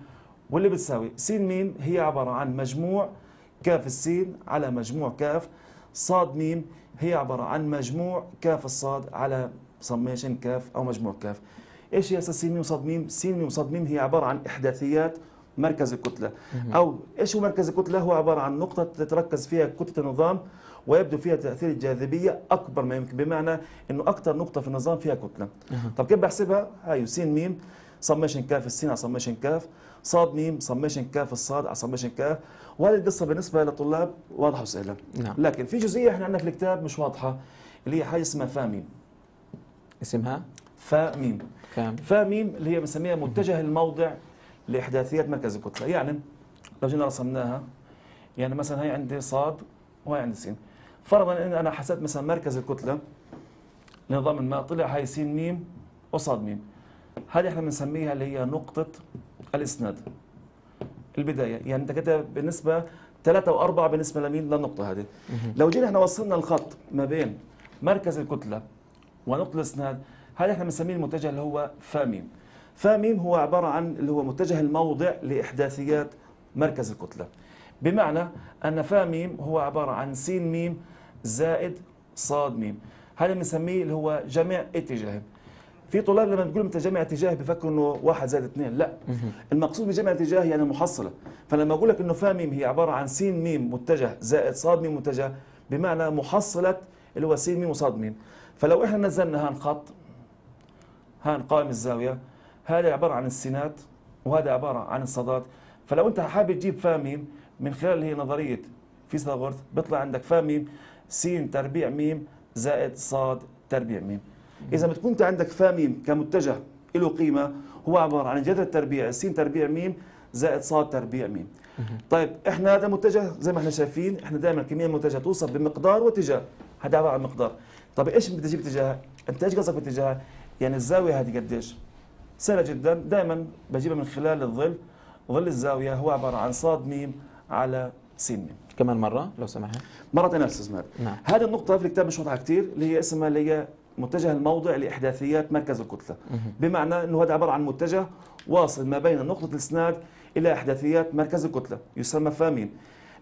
واللي بتساوي س م هي عباره عن مجموع كاف السين على مجموع كاف، صاد م هي عباره عن مجموع كاف الصاد على سميشن كاف او مجموع كاف. ايش هي س م وصاد م؟ س م وصاد م هي عباره عن احداثيات مركز الكتله. او ايش هو مركز الكتله؟ هو عباره عن نقطه تتركز فيها كتله النظام ويبدو فيها تاثير الجاذبيه اكبر ما يمكن، بمعنى انه اكثر نقطه في النظام فيها كتله. طب كيف بحسبها؟ هاي س م سميشن كاف السين على سميشن كاف، صاد م سميشن كاف الصاد على سميشن كاف. وهذه القصه بالنسبه للطلاب واضحه وسهله. نعم. لكن في جزئيه احنا عندنا في الكتاب مش واضحه اللي هي حاجه اسمها فا م. اسمها فا م. فا م اللي هي بنسميها متجه الموضع لاحداثيات مركز الكتله. يعني لو جينا رسمناها، يعني مثلا هي عندي صاد وهي عندي س، فرضا ان انا حسبت مثلا مركز الكتله لنظام ما طلع هي س م وصاد م. هذه احنا بنسميها اللي هي نقطه الاسناد البدايه، يعني انت كده بالنسبه ثلاثة وأربعة بالنسبه لمين؟ للنقطه هذه. لو جينا احنا وصلنا الخط ما بين مركز الكتله ونقطه الاسناد، هذا احنا بنسميه المتجه اللي هو فا م. فا م هو عباره عن اللي هو متجه الموضع لاحداثيات مركز الكتله، بمعنى ان فا م هو عباره عن س م زائد صاد م. هذا بنسميه اللي هو جمع اتجاهي. في طلاب لما بتقول انت جمع اتجاهي بفكروا انه واحد زائد اثنين، لا، المقصود بجمع اتجاهي يعني محصله. فلما اقول لك انه فا م هي عباره عن س م متجه زائد صاد م متجه، بمعنى محصله اللي هو س م وصاد م. فلو احنا نزلنا هان خط هان قائم الزاويه، هذا عباره عن السينات وهذا عباره عن الصادات. فلو انت حابب تجيب فا م من خلال هي نظريه فيثاغورس، بيطلع عندك فا م س تربيع م زائد صاد تربيع م. اذا بتكون انت عندك فا م كمتجه له قيمه هو عباره عن جذر التربيع س تربيع م زائد صاد تربيع م. طيب احنا هذا متجه زي ما احنا شايفين، احنا دائما الكميه المتجهه توصف بمقدار واتجاه، هذا عباره عن مقدار. طيب ايش بدي اجيب اتجاهها؟ انت ايش قصدك باتجاهها؟ يعني الزاويه هذه قديش؟ سهله جدا، دائما بجيبها من خلال الظل. ظل الزاويه هو عباره عن صاد ميم على سين ميم. كمان مره لو سمحت. مره ثانيه استاذ ماهر. نعم. هذه النقطه في الكتاب مش واضحه كثير، اللي هي اسمها اللي هي متجه الموضع لاحداثيات مركز الكتله. بمعنى انه هذا عباره عن متجه واصل ما بين نقطه الاسناد الى احداثيات مركز الكتله، يسمى فاميم.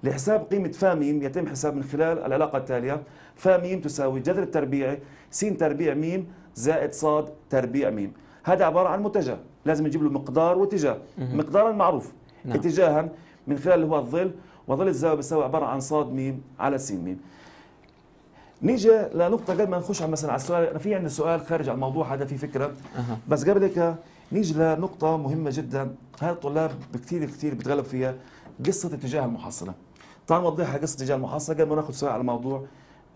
لحساب قيمة فاميم يتم حساب من خلال العلاقة التالية: فاميم تساوي الجذر التربيعي س تربيع ميم زائد صاد تربيع ميم. هذا عبارة عن متجه، لازم نجيب له مقدار واتجاه. مقدارا معروف، نعم. اتجاها من خلال اللي هو الظل، وظل الزاوية بيساوي عبارة عن صاد ميم على س ميم. نيجي لنقطة قبل ما نخش مثلا على السؤال، أنا في عندنا سؤال خارج عن الموضوع هذا في فكرة، أه. بس قبل هيك نيجي لنقطة مهمة جدا، هذا الطلاب كثير كثير بتغلب فيها، قصة اتجاه المحصلة. تعال نوضحها قصه اتجاه المحصله قبل ما ناخذ سؤال على موضوع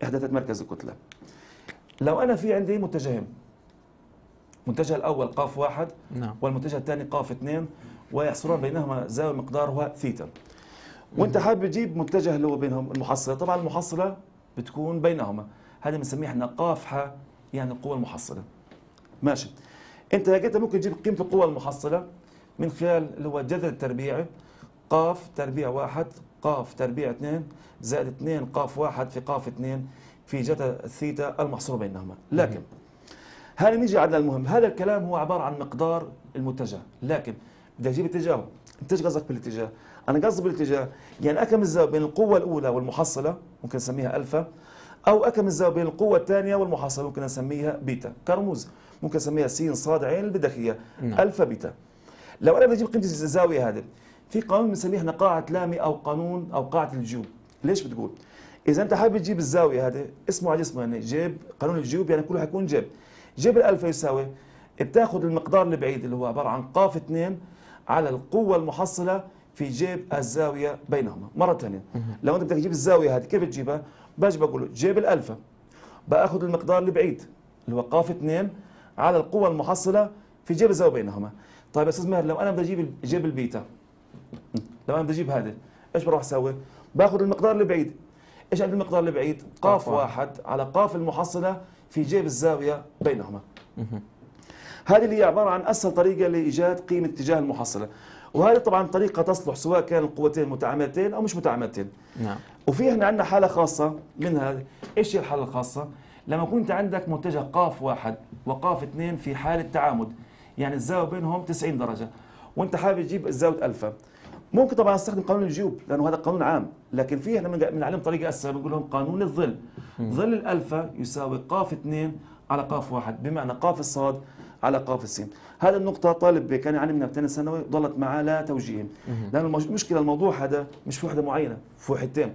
احداثات مركز الكتله. لو انا في عندي متجهين، المتجه الاول قاف واحد، نعم، والمتجه الثاني قاف اثنين، ويحصلون بينهما زاويه مقدارها ثيتا، وانت حابب تجيب متجه اللي هو بينهم المحصله. طبعا المحصله بتكون بينهما، هذا بنسميه احنا قاف ح، يعني القوه المحصله. ماشي، انت لقيت ممكن تجيب قيمه القوه المحصله من خلال اللي هو الجذر التربيعي قاف تربيع واحد قاف تربيع اثنين زائد اثنين قاف واحد في قاف اثنين في جذر الثيتا المحصور بينهما. لكن هذا نيجي على المهم، هذا الكلام هو عباره عن مقدار المتجه، لكن بدي اجيب اتجاهه. انت ايش قصدك بالاتجاه؟ انا قصدي بالاتجاه يعني اكم الزاويه بين القوه الاولى والمحصله، ممكن نسميها الفا، او اكم الزاويه بين القوه الثانيه والمحصله، ممكن نسميها بيتا كرموز، ممكن نسميها س ص ع اللي بدك اياه، الفا بيتا. لو انا بدي اجيب قيمه الزاويه هذه، في قانون بنسميه احنا قاعدة لامي او قانون او قاعدة الجيوب. ليش بتقول؟ إذا أنت حابب تجيب الزاوية هذه اسمه على جسمه، يعني جيب قانون الجيوب، يعني كله حيكون جيب. جيب الألفا يساوي بتاخذ المقدار اللي بعيد اللي هو عبارة عن قاف اثنين على القوة المحصلة في جيب الزاوية بينهما. مرة ثانية، لو أنت بدك تجيب الزاوية هذه كيف بتجيبها؟ باجي بقول له جيب الألفا، باخذ المقدار اللي بعيد اللي هو قاف اثنين على القوة المحصلة في جيب الزاوية بينهما. طيب يا أستاذ ماهر، لو أنا بدي أجيب جيب البيتا، لو انا بدي اجيب هذا ايش بروح اسوي؟ باخذ المقدار اللي بعيد. ايش عندي المقدار اللي بعيد؟ قاف واحد على قاف المحصله في جيب الزاويه بينهما. هذه اللي هي عباره عن اسهل طريقه لايجاد قيمه اتجاه المحصله، وهذه طبعا طريقه تصلح سواء كان القوتين متعامدتين او مش متعامدتين. نعم. وفي احنا عندنا حاله خاصه من هذه، ايش هي الحاله الخاصه؟ لما كنت عندك متجه قاف واحد وقاف اثنين في حاله تعامد، يعني الزاويه بينهم تسعين درجه، وانت حابب تجيب زاويه الفا. ممكن طبعا استخدم قانون الجيوب لانه هذا قانون عام، لكن في احنا بنعلم طريقه اسهل بنقول لهم قانون الظل. ظل الالفا يساوي قاف اثنين على قاف واحد، بمعنى قاف الصاد على قاف السين. هذه النقطه طالب كان يعلمنا بثاني ثانوي ضلت معاه لا توجيه، لانه المشكله الموضوع هذا مش في وحده معينه، في وحدتين،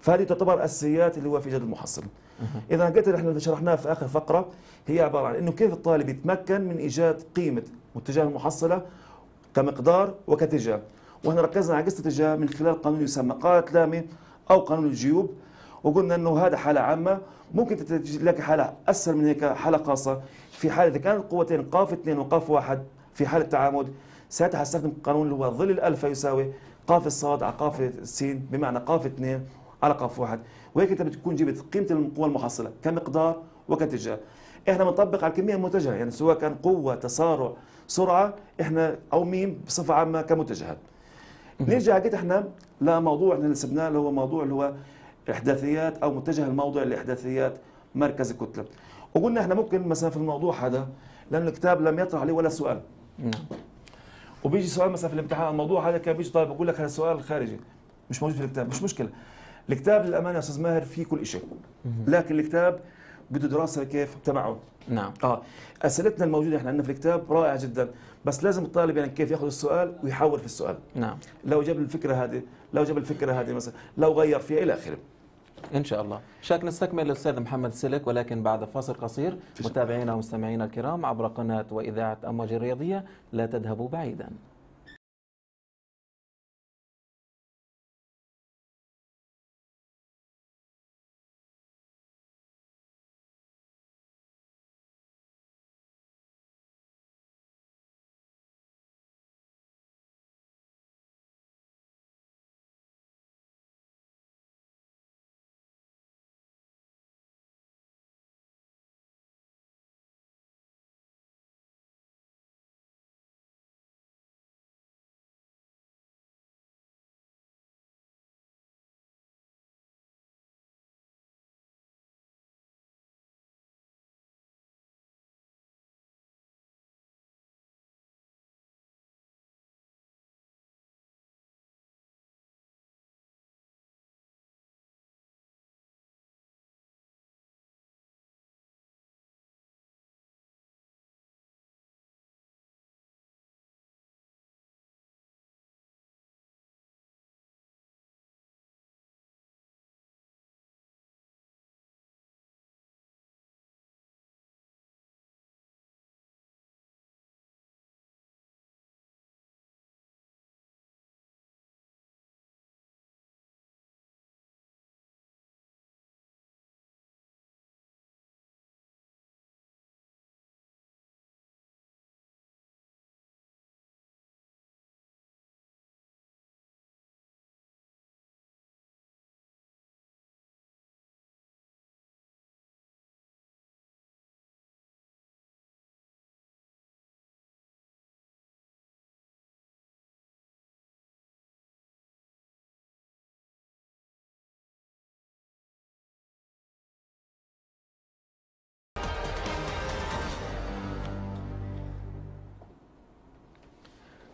فهذه تعتبر اساسيات اللي هو في جذر المحصله. اذا قلت اللي احنا شرحناه في اخر فقره هي عباره عن انه كيف الطالب يتمكن من ايجاد قيمه متجه المحصله كمقدار وكاتجاه، وهنا ركزنا على قصه اتجاه من خلال قانون يسمى قاعدة لامي او قانون الجيوب، وقلنا انه هذا حاله عامه. ممكن تجد لك حاله اسهل من هيك، حاله خاصه في حاله اذا كانت القوتين قاف اثنين وقاف واحد في حاله تعامد، ساعتها حستخدم قانون اللي هو ظل الالفا يساوي قاف الصاد على قاف السين، بمعنى قاف اثنين على قاف واحد، وهيك انت بتكون جبت قيمه القوه المحصله كمقدار وكاتجاه. احنا بنطبق على الكميه المتجهه، يعني سواء كان قوه تسارع سرعه احنا او ميم بصفه عامه كمتجهات. نرجع حكيت احنا لموضوع احنا سبناه اللي هو موضوع اللي هو احداثيات او متجه الموضع لاحداثيات مركز الكتله، وقلنا احنا ممكن مثلا في الموضوع هذا لان الكتاب لم يطرح عليه ولا سؤال، وبيجي سؤال مثلا في الامتحان الموضوع هذا كان بيجي طالب بقول لك هذا سؤال خارجي مش موجود في الكتاب، مش مشكله. الكتاب للامانه يا استاذ ماهر فيه كل شيء، لكن الكتاب بده دراسه كيف تبعه. نعم. اه اسئلتنا الموجوده احنا عندنا في الكتاب رائعه جدا، بس لازم الطالب يعني كيف ياخذ السؤال ويحاور في السؤال. نعم. لو جاب الفكره هذه، لو جاب الفكره هذه مثلا، لو غير فيها الى اخره. ان شاء الله. شاك نستكمل الاستاذ محمد السلك ولكن بعد فاصل قصير. متابعينا ومستمعينا الكرام عبر قناه واذاعه امواج الرياضيه، لا تذهبوا بعيدا.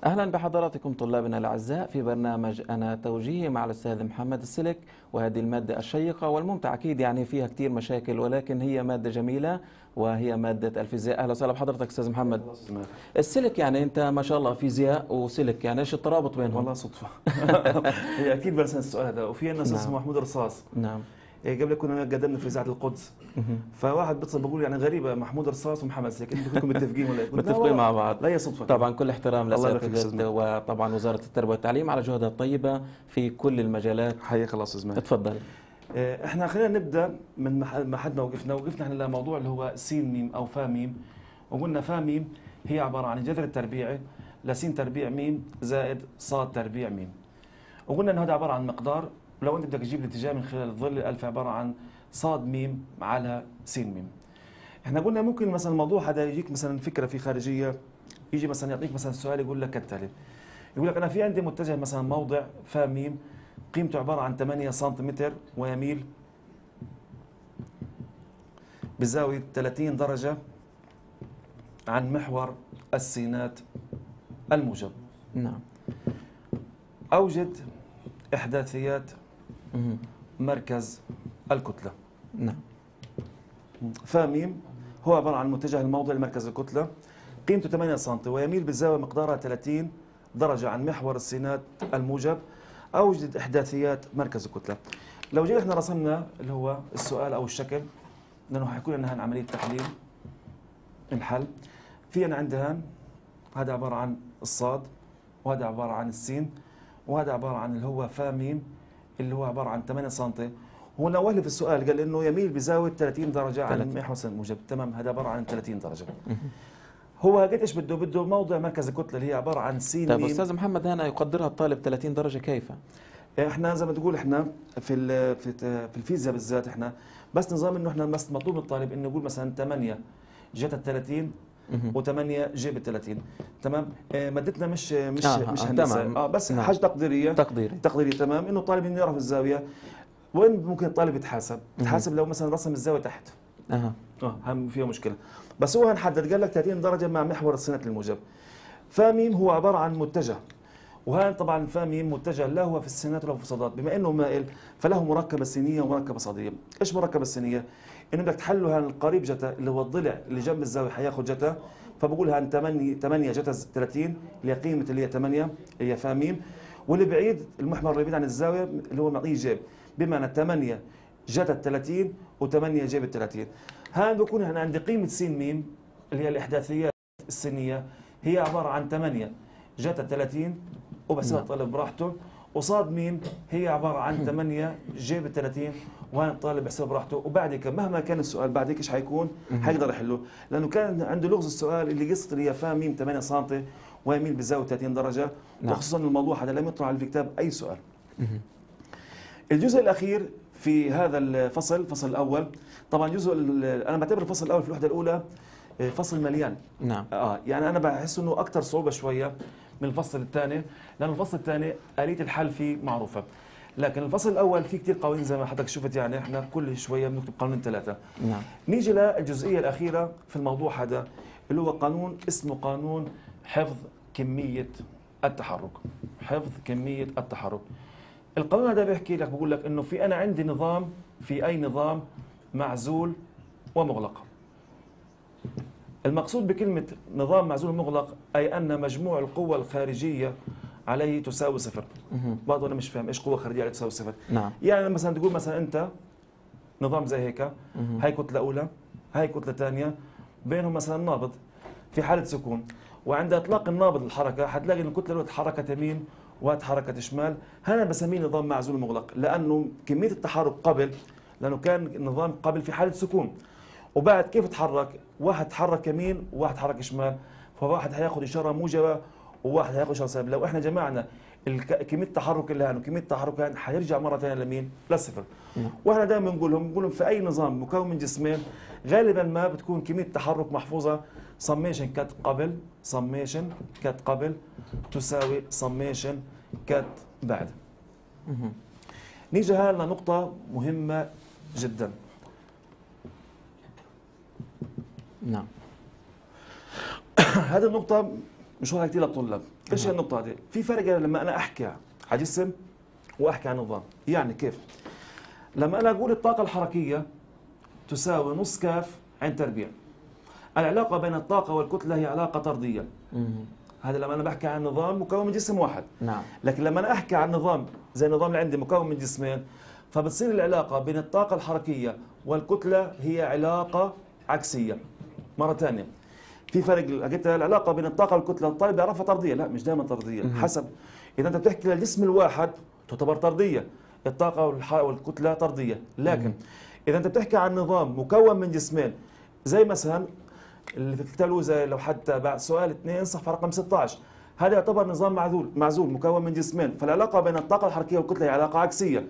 أهلا بحضراتكم طلابنا الأعزاء في برنامج أنا توجيهي مع الأستاذ محمد السلك، وهذه المادة الشيقة والممتعة أكيد، يعني فيها كتير مشاكل ولكن هي مادة جميلة وهي مادة الفيزياء. أهلا وسهلا بحضرتك أستاذ محمد. السلك يعني أنت ما شاء الله فيزياء وسلك، يعني إيش الترابط بينهم؟ والله صدفة. هي أكيد برسنا السؤال هذا، وفي عندنا أستاذ محمود رصاص. نعم. قبل كنا قدمنا في اذاعه القدس، فواحد بيتصل بقول يعني غريبه محمود رصاص ومحمد السلك، انتم كلكم متفقين ولا متفقين مع بعض؟ لا هي صدفه طبعا. كل احترام للاساتذه وطبعا وزاره التربيه والتعليم على جهودها الطيبه في كل المجالات. حقيقه خلاص زمان. اتفضل. احنا خلينا نبدا من محد ما وقفنا، وقفنا احنا لموضوع اللي هو س م او ف م، وقلنا ف م هي عباره عن الجذر التربيعي لس تربيع م زائد ص تربيع م، وقلنا انه هذا عباره عن مقدار. لو انت بدك تجيب الاتجاه من خلال الظل الالف عباره عن ص م على س م. احنا قلنا ممكن مثلا الموضوع هذا يجيك مثلا فكره في خارجيه، يجي مثلا يعطيك مثلا سؤال يقول لك كالتالي، يقول لك انا في عندي متجه مثلا موضع ف م قيمته عباره عن ثمانية سنتيمتر ويميل بزاويه ثلاثين درجه عن محور السينات الموجب. نعم. اوجد احداثيات مركز الكتلة. نعم. ف م هو عبارة عن متجه الموضع لمركز الكتلة قيمته ثمانية سم ويميل بالزاوية مقدارها ثلاثين درجة عن محور السينات الموجب، أوجد إحداثيات مركز الكتلة. لو جينا احنا رسمنا اللي هو السؤال أو الشكل، لأنه حيكون لنا هان عملية تحليل الحل، في أنا عندي هان هذا عبارة عن الصاد، وهذا عبارة عن السين، وهذا عبارة عن اللي هو ف م اللي هو عباره عن ثمانية سم. هو نواه في السؤال قال انه يميل بزاويه ثلاثين درجه عن محور الموجب، تمام، هذا عباره عن ثلاثين درجه. هو قد ايش بده؟ بده موضع مركز الكتله اللي هي عباره عن س م. طيب استاذ محمد، هنا يقدرها الطالب ثلاثين درجه كيف؟ احنا زي ما تقول احنا في في الفيزياء بالذات احنا بس نظام انه احنا بس مطلوب من الطالب انه يقول مثلا ثمانية جهه ال ثلاثين و8 جي بال30، تمام. مادتنا مش مش آه مش هندسه، اه بس حاجه تقديريه تقديري تقديري تمام، انه الطالب انه يعرف الزاويه وين ممكن الطالب يتحاسب. يتحاسب لو مثلا رسم الزاويه تحت، اها اه هم فيها مشكله، بس هو هنحدد قال لك ثلاثين درجه مع محور السينات الموجب. ف م هو عباره عن متجه، وهذا طبعا ف م متجه لا هو في السينات ولا في الصادات، بما انه مائل فله مركبه سينيه ومركبه صاديه. ايش مركبه السينيه؟ انه بدك تحلوا هان القريب جتا اللي هو الضلع اللي جنب الزاويه حياخذ جتا، فبقول هان ثمانية ثمانية جتا ثلاثين اللي هي قيمه اللي هي ثمانية اللي هي ف م، واللي بعيد المحور اللي بعيد عن الزاويه اللي هو معطيه جيب، بما ان ثمانية جتا ثلاثين و8 جيب ثلاثين. هان بكون هنا عندي قيمه س م اللي هي الاحداثيات السينيه هي عباره عن ثمانية جتا ثلاثين وبسيبها الطالب براحته، وصاد م هي عباره عن ثمانية جيب ثلاثين وهنا الطالب بحسب براحته. وبعدك مهما كان السؤال بعدك ايش حيكون؟ حيقدر يحله، لانه كان عنده لغز السؤال اللي قصه اللي هي ف م ثمانية سم ويميل بزاويه ثلاثين درجه، وخصوصا الموضوع هذا لم يطرح على الكتاب اي سؤال. الجزء الاخير في هذا الفصل، الفصل الاول، طبعا جزء انا بعتبر الفصل الاول في الوحده الاولى فصل مليان. نعم. اه يعني انا بحس انه اكثر صعوبه شويه من الفصل الثاني، لأن الفصل الثاني آلية الحل فيه معروفة، لكن الفصل الأول فيه كثير قوانين زي ما حضرتك شفت، يعني احنا كل شوية بنكتب قانون ثلاثة. نعم. نيجي للجزئية الأخيرة في الموضوع هذا اللي هو قانون اسمه قانون حفظ كمية التحرك. حفظ كمية التحرك. القانون هذا بيحكي لك، بقول لك إنه في أنا عندي نظام، في أي نظام معزول ومغلق. المقصود بكلمة نظام معزول مغلق أي أن مجموع القوى الخارجية عليه تساوي صفر. برضه أنا مش فاهم إيش قوة خارجية عليه تساوي صفر. نعم. يعني مثلا تقول مثلا أنت نظام زي هيك، هاي كتلة أولى، هاي كتلة ثانية، بينهم مثلا نابض في حالة سكون، وعند إطلاق النابض للحركة حتلاقي أن الكتلة الأولى تحركت يمين وتحركت شمال، هذا بسميه نظام معزول مغلق، لأنه كمية التحرك قبل، لأنه كان النظام قبل في حالة سكون. وبعد كيف تحرك؟ واحد تحرك يمين وواحد تحرك شمال، فواحد هياخذ اشاره موجبه وواحد هياخذ اشاره سالبه. لو احنا جمعنا كميه التحرك اللي هان وكميه التحرك هان حيرجع مره ثانيه لمين؟ للصفر. واحنا دائما بنقول لهم بنقول لهم في اي نظام مكون من جسمين غالبا ما بتكون كميه التحرك محفوظه سميشن كات قبل سميشن كات قبل تساوي سميشن كات بعد. نيجي هان لنقطه مهمه جدا. نعم. هذه النقطة مش واضحة كثير للطلاب، ايش هالنقطة هذه؟ في فرق لما انا احكي على جسم واحكي عن نظام. يعني كيف؟ لما انا اقول الطاقة الحركية تساوي نص كاف عند تربيع، العلاقة بين الطاقة والكتلة هي علاقة طردية. هذا لما انا بحكي عن نظام مكون من جسم واحد. نعم. لكن لما انا احكي عن نظام زي النظام اللي عندي مكون من جسمين، فبتصير العلاقة بين الطاقة الحركية والكتلة هي علاقة عكسية. مرة ثانية، في فرق. قلت العلاقة بين الطاقة والكتلة الطالب بيعرفها طردية، لا مش دائما طردية، حسب. إذا أنت بتحكي للجسم الواحد تعتبر طردية، الطاقة والكتلة طردية، لكن إذا أنت بتحكي عن نظام مكون من جسمين زي مثلا اللي في التلوزة، لو حتى بعد سؤال اثنين صفحة رقم ستة عشر، هذا يعتبر نظام معزول معزول مكون من جسمين، فالعلاقة بين الطاقة الحركية والكتلة هي علاقة عكسية،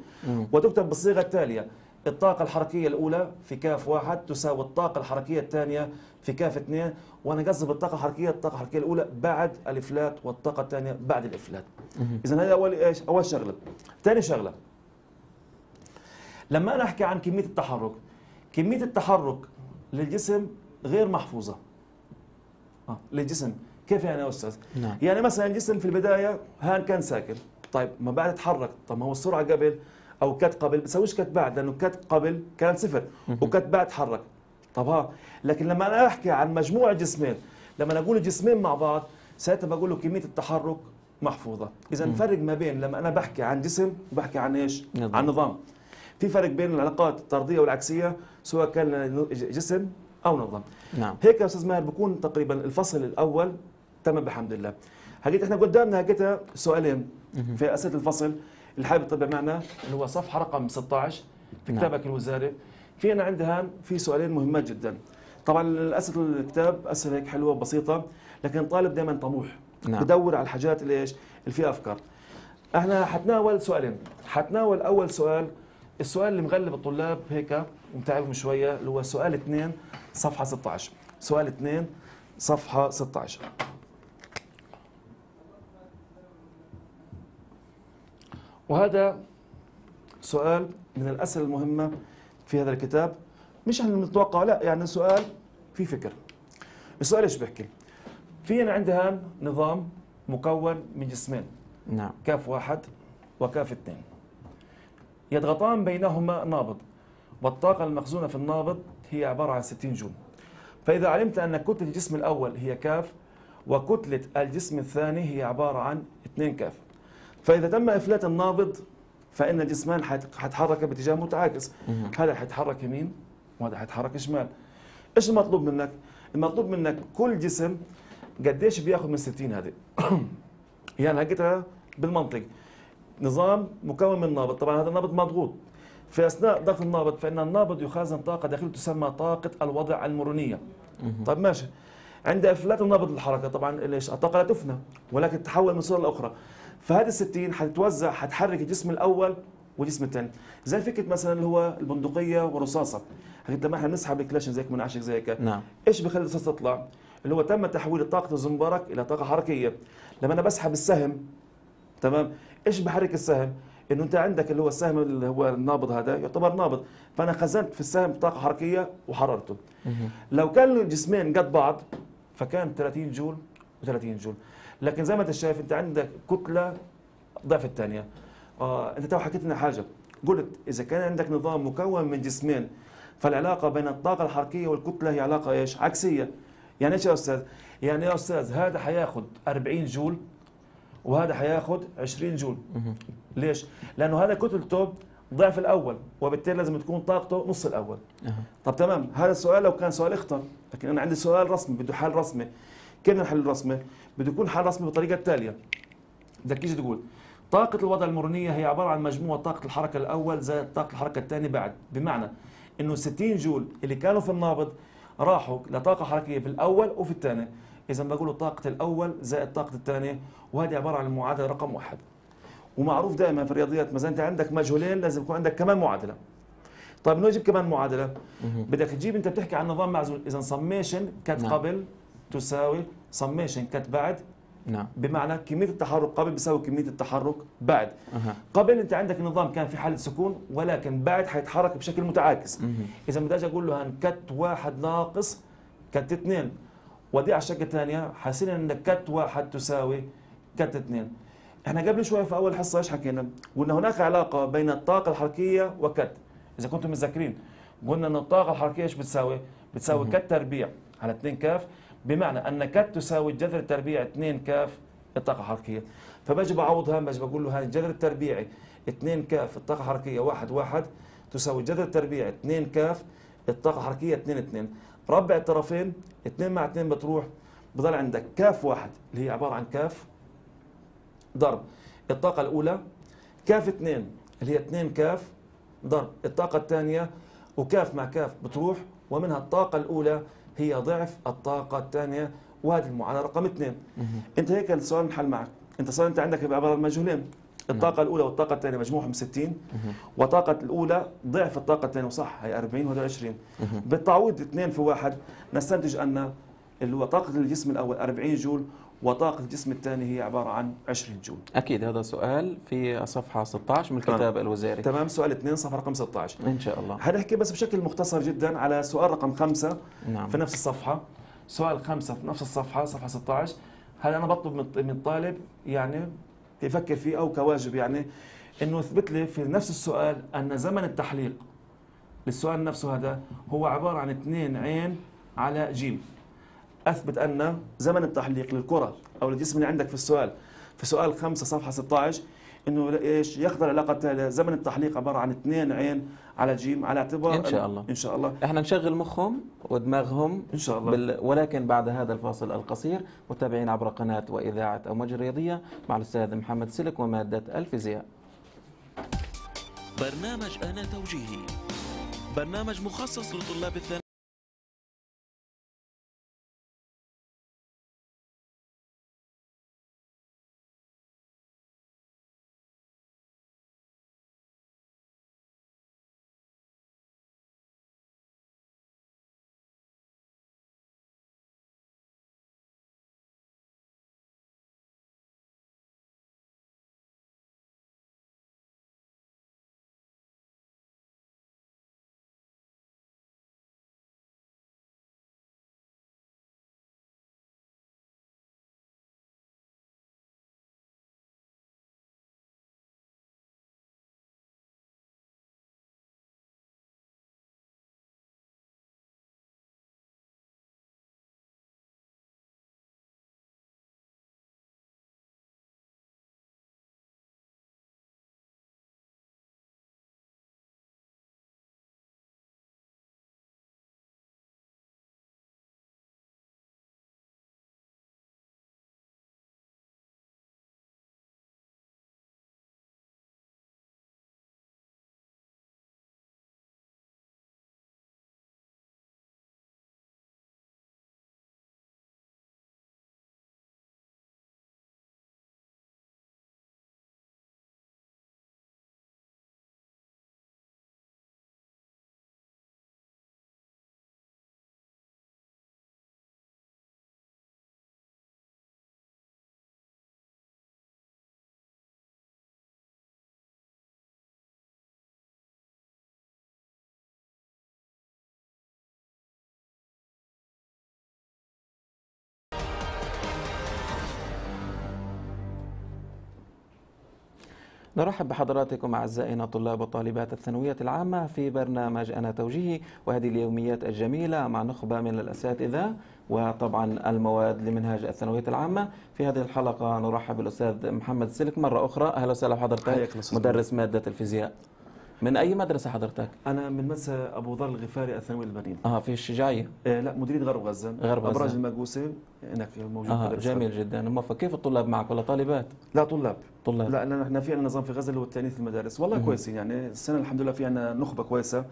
وتكتب بالصيغة التالية: الطاقة الحركية الأولى في كاف واحد تساوي الطاقة الحركية الثانية في كاف اثنين، وأنا قصدي بالطاقة الحركية الطاقة الحركية الأولى بعد الإفلات، والطاقة الثانية بعد الإفلات. إذا هذا أول إيش؟ أول شغلة. ثاني شغلة، لما أنا أحكي عن كمية التحرك، كمية التحرك للجسم غير محفوظة. آه للجسم، كيف يعني يا أستاذ؟ نعم. يعني مثلا الجسم في البداية هان كان ساكن، طيب ما بعد تحرك، طب ما هو السرعة قبل او كت قبل بتسويش كت بعد، لانه كت قبل كان صفر وكت بعد تحرك. طب ها، لكن لما انا احكي عن مجموع جسمين، لما انا اقول الجسمين مع بعض ساعتها بقول له كميه التحرك محفوظه. اذا نفرق ما بين لما انا بحكي عن جسم وبحكي عن ايش؟ نظام. عن نظام. في فرق بين العلاقات الطرديه والعكسيه سواء كان جسم او نظام. نعم. هيك يا استاذ ماهر بكون تقريبا الفصل الاول تم بحمد الله. حكيت احنا قدامنا حكيتها سؤالين في اسئله الفصل، اللي حابب يطبع معنا اللي هو صفحه رقم ستة عشر في كتابك الوزاري، في انا عندها في سؤالين مهمات جدا. طبعا اسئله الكتاب اسئله هيك حلوه وبسيطه، لكن الطالب دائما طموح. نعم. بدور على الحاجات اللي ايش؟ اللي فيها افكار. احنا حتناول سؤالين، حتناول اول سؤال، السؤال اللي مغلب الطلاب هيك ومتعبهم شويه، اللي هو سؤال اثنين صفحه ستة عشر، سؤال اثنين صفحه ستة عشر. وهذا سؤال من الأسئلة المهمة في هذا الكتاب، مش احنا متوقع، لا يعني سؤال في فكر. السؤال ايش بيحكي؟ في أنا عندها نظام مكون من جسمين. نعم. كاف واحد وكاف اثنين، يضغطان بينهما نابض، والطاقة المخزونة في النابض هي عبارة عن ستين جول. فإذا علمت أن كتلة الجسم الأول هي كاف وكتلة الجسم الثاني هي عبارة عن اثنين كاف، فإذا تم إفلات النابض فإن الجسمان حيتحركا باتجاه متعاكس، هذا حيتحرك يمين وهذا حيتحرك شمال. إيش المطلوب منك؟ المطلوب منك كل جسم قديش بياخذ من ستين هذه؟ يعني حكيتها بالمنطق، نظام مكون من نابض، طبعا هذا النابض مضغوط، في أثناء ضغط النابض فإن النابض يخزن طاقة داخله تسمى طاقة الوضع المرونية. طيب ماشي، عند إفلات النابض للحركة طبعا ليش؟ الطاقة لا تفنى ولكن تتحول من صورة لأخرى، فهذه الستين حتتوزع، حتحرك الجسم الاول والجسم الثاني، زي فكره مثلا اللي هو البندقيه والرصاصه، حكيت لما احنا بنسحب الكلاشن زيك منعشك زي هيك. نعم. ايش بخلي الرصاصه تطلع؟ اللي هو تم تحويل طاقه الزنبرك الى طاقه حركيه. لما انا بسحب السهم، تمام، ايش بحرك السهم؟ انه انت عندك اللي هو السهم اللي هو النابض، هذا يعتبر نابض، فانا خزنت في السهم طاقه حركيه وحررته. لو كانوا الجسمين قد بعض فكان ثلاثين جول وثلاثين جول، لكن زي ما انت شايف انت عندك كتله ضعف الثانيه. آه انت تو حكيت لنا حاجه، قلت اذا كان عندك نظام مكون من جسمين فالعلاقه بين الطاقه الحركيه والكتله هي علاقه ايش؟ عكسيه. يعني ايش يا استاذ؟ يعني يا استاذ هذا حياخذ أربعين جول وهذا حياخذ عشرين جول. ليش؟ لانه هذا كتلته ضعف الاول، وبالتالي لازم تكون طاقته نص الاول. طب تمام، هذا السؤال لو كان سؤال اختر، لكن انا عندي سؤال رسمي بده حل رسمي. كيف نحل الرسمه؟ بده يكون حل رسمي بالطريقه التاليه. بدك تيجي تقول طاقه الوضع المرونيه هي عباره عن مجموع طاقه الحركه الاول زائد طاقه الحركه الثانيه بعد، بمعنى انه ستين جول اللي كانوا في النابض راحوا لطاقه حركيه في الاول وفي الثاني، اذا بقول طاقه الاول زائد طاقه الثانيه، وهذه عباره عن المعادله رقم واحد. ومعروف دائما في الرياضيات مثلا انت عندك مجهولين لازم يكون عندك كمان معادله. طيب نجيب كمان معادله، بدك تجيب، انت بتحكي عن نظام معزول، اذا سميشن كت قبل تساوي سميشن كت بعد. نعم. بمعنى كميه التحرك قبل بيساوي كميه التحرك بعد. أه. قبل انت عندك نظام كان في حاله سكون، ولكن بعد حيتحرك بشكل متعاكس. أه. اذا بدي اجي اقول له هن كت واحد ناقص كت اثنين، ودي على الشكل الثانيه حيصير عندك كت واحد تساوي كانت اثنين. احنا قبل شويه في اول حصه ايش حكينا؟ قلنا هناك علاقه بين الطاقه الحركيه وكت، اذا كنتم متذكرين قلنا ان الطاقه الحركيه ايش بتساوي؟ بتساوي كت تربيع على اثنين كاف، بمعنى ان كت تساوي الجذر التربيعي اثنين كاف الطاقه الحركيه. فباجي بعوضها، باجي بقول له هاي الجذر التربيعي اثنين كاف الطاقه الحركيه واحد واحد تساوي الجذر التربيعي اثنين كاف الطاقه الحركيه اثنين اثنين، ربع الطرفين اثنين مع اثنين بتروح، بضل عندك كاف واحد اللي هي عباره عن كاف ضرب الطاقة الأولى، كاف اثنين اللي هي اثنين كاف ضرب الطاقة الثانية، وكاف مع كاف بتروح، ومنها الطاقة الأولى هي ضعف الطاقة الثانية، وهذه المعادلة رقم اثنين. أنت هيك السؤال انحل معك، أنت صار أنت عندك عبارة عن مجهولين، الطاقة الأولى والطاقة الثانية مجموعهم ستين، والطاقة الأولى ضعف الطاقة الثانية، وصح هي أربعين وهذول عشرين. بالتعويض اثنين في واحد نستنتج أن اللي هو طاقة الجسم الأول أربعين جول، وطاقة الجسم الثاني هي عبارة عن عشرين جول. أكيد هذا سؤال في صفحة ستة عشر من الكتاب الوزاري. تمام، سؤال اثنين صفحة رقم ستة عشر. إن شاء الله. هنحكي بس بشكل مختصر جدا على سؤال رقم خمسة. نعم. في نفس الصفحة. سؤال خمسة في نفس الصفحة صفحة ستة عشر. هذا أنا بطلب من الطالب يعني يفكر فيه أو كواجب يعني إنه يثبت لي في نفس السؤال أن زمن التحليق للسؤال نفسه هذا هو عبارة عن اثنين عين على جيم. أثبت أن زمن التحليق للكرة أو الجسم اللي عندك في السؤال في سؤال خمسة صفحة ستة عشر إنه إيش ياخذ العلاقة التالية، زمن التحليق عبارة عن اثنين عين على جيم على اعتبار إن شاء الله إن شاء الله إحنا نشغل مخهم ودماغهم إن شاء الله بال... ولكن بعد هذا الفاصل القصير متابعين عبر قناة وإذاعة أمواج الرياضية مع الأستاذ محمد السلك ومادة الفيزياء. برنامج أنا توجيهي، برنامج مخصص لطلاب الثانوي. نرحب بحضراتكم أعزائنا طلاب وطالبات الثانوية العامة في برنامج أنا توجيهي، وهذه اليوميات الجميلة مع نخبة من الأساتذة وطبعا المواد لمنهاج الثانوية العامة. في هذه الحلقة نرحب بالأستاذ محمد السلك مرة أخرى. أهلا وسهلا بحضرتك، مدرس مادة الفيزياء. من أي مدرسة حضرتك؟ أنا من مدرسة أبو ظل الغفاري الثانوي المدني. آه في الشجاعية. آه لا، مديرية غرب غزة. غرب غزة. أبراج المقوسي هناك موجود. آه جميل جدا، موفق. كيف الطلاب معك ولا طالبات؟ لا طلاب. طلاب. لا لأن احنا في عندنا نظام في غزة اللي هو التأنيث المدارس، والله كويسين يعني السنة الحمد لله في عندنا نخبة كويسة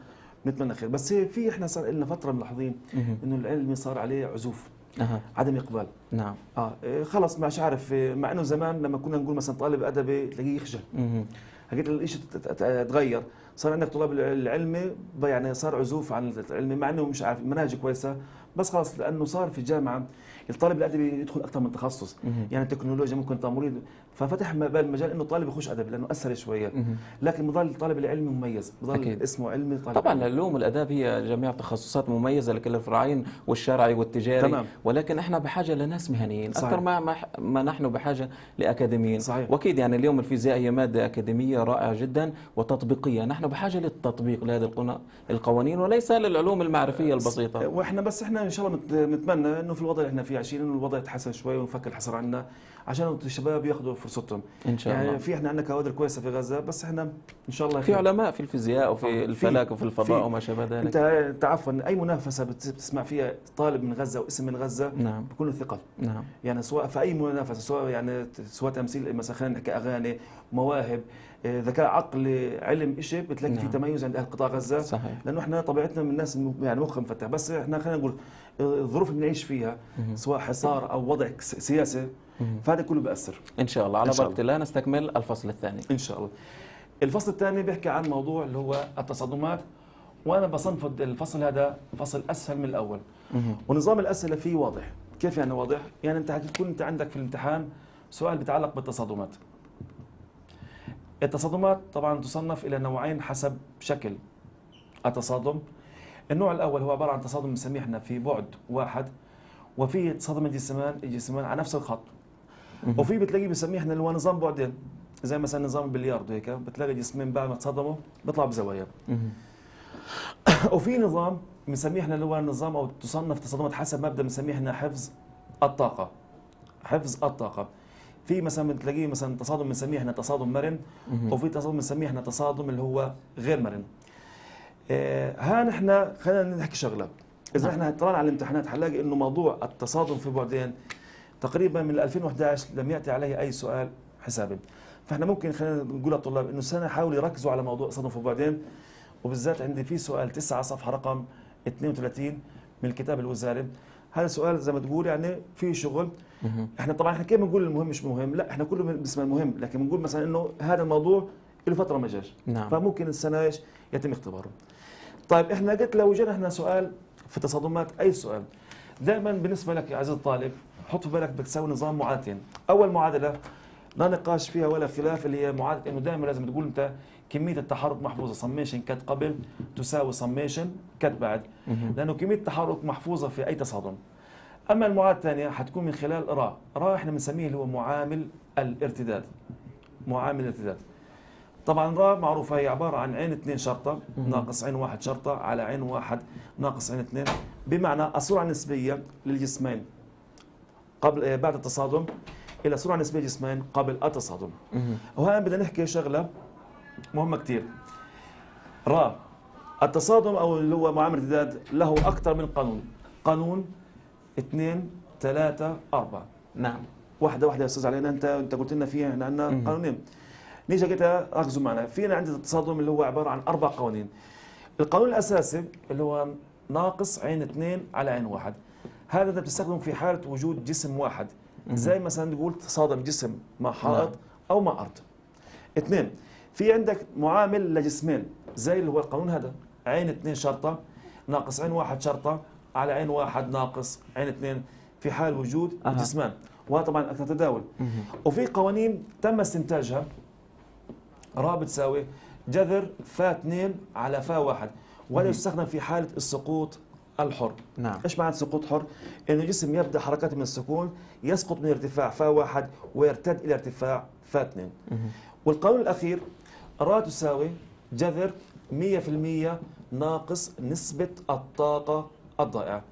بنتمنى خير، بس في احنا صار لنا فترة ملاحظين إنه العلمي صار عليه عزوف. أه. عدم اقبال. نعم. اه خلص مش عارف، مع إنه زمان لما كنا نقول مثلا طالب أدبي تلاقيه يخجل. هكذا الشيء تتغير، صار عندك طلاب العلمي يعني صار عزوف عن العلمي مع انه مش عارف المناهج كويسه، بس خلاص لانه صار في الجامعه الطالب الادبي يدخل اكثر من تخصص، يعني تكنولوجيا ممكن تمريض، ففتح مجال انه الطالب يخش ادب لانه اسهل شويه، لكن بضل الطالب العلمي مميز، بضل اسمه علمي طالب. طبعا العلوم والاداب هي جميع تخصصات مميزه لكل الفرعين والشرعي والتجاري، تمام. ولكن احنا بحاجه لناس مهنيين اكثر ما ما نحن بحاجه لاكاديميين، واكيد يعني اليوم الفيزياء هي ماده اكاديميه رائعه جدا وتطبيقيه، نحن بحاجه للتطبيق لهذه القوانين وليس للعلوم المعرفيه البسيطه. واحنا بس احنا ان شاء الله نتمنى انه في الوضع اللي احنا فيه عايشين انه الوضع يتحسن شوي ونفك الحصر عنا عشان الشباب ياخذوا فرصتهم ان شاء الله. يعني في احنا عندنا كوادر كويسه في غزه، بس احنا ان شاء الله في علماء في الفيزياء وفي الفلك وفي الفضاء وما شابه ذلك. انت تعرف اي منافسه بتسمع فيها طالب من غزه واسم من غزه، نعم، بكل الثقل، نعم، يعني سواء في اي منافسه، سواء يعني سواء تمثيل مثلا خلينا نحكي اغاني، مواهب، ذكاء عقل، علم، شيء بتلاقي نعم. في تميز عند اهل قطاع غزه، صحيح. لانه احنا طبيعتنا من الناس يعني مخ مفتح، بس احنا خلينا نقول الظروف اللي بنعيش فيها سواء حصار او وضع سياسي فهذا كله بيأثر. ان شاء الله على بركه الله نستكمل الفصل الثاني ان شاء الله. الفصل الثاني بيحكي عن موضوع اللي هو التصادمات، وانا بصنف الفصل هذا فصل اسهل من الاول، ونظام الاسئله فيه واضح. كيف يعني واضح؟ يعني انت حتكون انت عندك في الامتحان سؤال بيتعلق بالتصادمات. التصادمات طبعا تصنف الى نوعين حسب شكل التصادم. النوع الاول هو عباره عن تصادم بنسميه احنا في بعد واحد، وفي تصادم الجسمان الجسمان على نفس الخط، وفي بتلاقيه بنسميه احنا اللي هو نظام بعدين، زي مثلا نظام البلياردو هيك، بتلاقي جسمين بعد ما تصادموا بيطلعوا بزوايا. وفي نظام بنسميه احنا اللي هو نظام او تصنف تصادمات حسب مبدا بنسميه احنا حفظ الطاقه. حفظ الطاقه. في مثلا بتلاقيه مثلا تصادم بنسميه احنا تصادم مرن، وفي تصادم بنسميه احنا تصادم اللي هو غير مرن. آه ها نحن خلينا نحكي شغله، اذا احنا طلعنا على الامتحانات حنلاقي انه موضوع التصادم في بعدين تقريبا من ألفين وإحدى عشر لم ياتي عليه اي سؤال حسابي، فاحنا ممكن خلينا نقول للطلاب انه السنه حاولوا يركزوا على موضوع التصادم في بعدين، وبالذات عندي في سؤال تسعة صفحه رقم اثنين وثلاثين من الكتاب الوزاري. هذا سؤال زي ما تقول يعني في شغل. احنا طبعا احنا كيف بنقول المهم مش مهم؟ لا احنا كله بنسمع المهم، لكن بنقول مثلا انه هذا الموضوع له فتره ما جاش، نعم، فممكن السنه ايش يتم اختباره. طيب احنا قلت لو وجدنا احنا سؤال في التصادمات، اي سؤال، دائما بالنسبه لك يا عزيزي الطالب حط في بالك بتساوي نظام معادلتين. اول معادله لا نقاش فيها ولا خلاف، اللي هي معادله انه دائما لازم تقول انت كميه التحرك محفوظه، سميشن كات قبل تساوي سميشن كات بعد، لانه كميه التحرك محفوظه في اي تصادم. اما المعادله الثانيه حتكون من خلال را، را احنا بنسميه اللي هو معامل الارتداد. معامل الارتداد. طبعا را معروفه، هي عباره عن عين اثنين شرطه ناقص عين واحد شرطه على عين واحد ناقص عين اثنين، بمعنى السرعه النسبيه للجسمين قبل بعد التصادم الى السرعه النسبيه للجسمين قبل التصادم. وهنا بدنا نحكي شغله مهمه كثير. را التصادم او اللي هو معامل الارتداد له اكثر من قانون، قانون اثنين ثلاثة أربعة. نعم. واحدة واحدة يا أستاذ علينا، أنت أنت قلت لنا فيها احنا عندنا قانونين. نيجي جيتها ركزوا معنا، فينا عندنا التصادم اللي هو عبارة عن أربع قوانين. القانون الأساسي اللي هو ناقص عين اثنين على عين واحد. هذا أنت بتستخدمه في حالة وجود جسم واحد، زي مثلا تقول تصادم جسم مع حائط أو مع أرض. اثنين، في عندك معامل لجسمين زي اللي هو القانون هذا، عين اثنين شرطة ناقص عين واحد شرطة على عين واحد ناقص عين اثنين في حال وجود أه. جسمان، وهذا طبعا اكثر تداول. وفي قوانين تم استنتاجها، را بتساوي جذر فا اثنين على فا واحد، ولا يستخدم في حاله السقوط الحر. نعم. ايش معنى سقوط حر؟ ان الجسم يبدا حركاته من السكون، يسقط من ارتفاع فا واحد ويرتد الى ارتفاع فا اثنين. والقانون الاخير را تساوي جذر مئة بالمئة ناقص نسبه الطاقه الضائعه.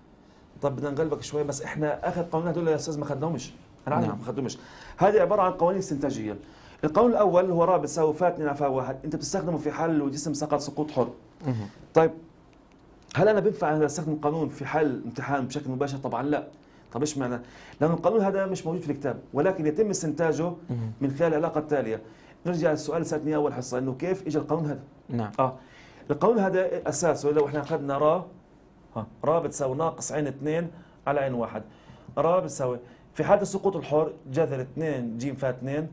طب بدنا نقلبك شوي، بس احنا اخر قوانين هذول يا استاذ ما خدناهمش، انا عارف ما خدناهمش. هذه عباره عن قوانين استنتاجيه. القانون الاول هو را بتساوي فا اثنين على فا واحد، انت بتستخدمه في حال لو جسم سقط سقوط حر. طيب هل انا بينفع انا استخدم القانون في حال الامتحان بشكل مباشر؟ طبعا لا. طب ايش معنى؟ لان القانون هذا مش موجود في الكتاب، ولكن يتم استنتاجه من خلال العلاقه التاليه. نرجع للسؤال اللي سالتني اول حصه، انه كيف اجى القانون هذا؟ نعم. اه القانون هذا اساسه لو احنا اخذنا را را بتساوي ناقص عين اثنين على عين واحد، را بتساوي في حالة السقوط الحر جذر اثنين ج ف اثنين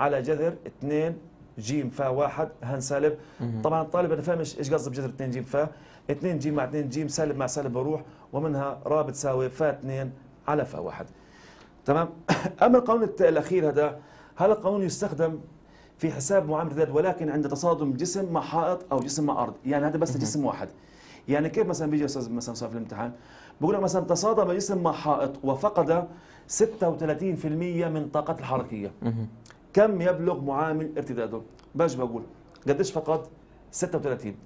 على جذر اثنين جيم فا واحد هنسالب. طبعا الطالب انا فاهمش ايش قصد بجذر اثنين جيم فا، اثنين جيم مع اثنين جيم سالب مع سالب بروح، ومنها را بتساوي فا اثنين على فا واحد. تمام. اما القانون الاخير هذا، هذا القانون يستخدم في حساب معامله الذات ولكن عند تصادم جسم مع حائط او جسم مع ارض، يعني هذا بس جسم واحد. يعني كيف مثلا بيجي استاذ مثلا صار في الامتحان بقول لك مثلا تصادم جسم مع حائط وفقد ستة وثلاثين بالمئة من طاقته الحركيه، كم يبلغ معامل ارتداده؟ باجي بقول قديش فقد؟ ستة وثلاثين.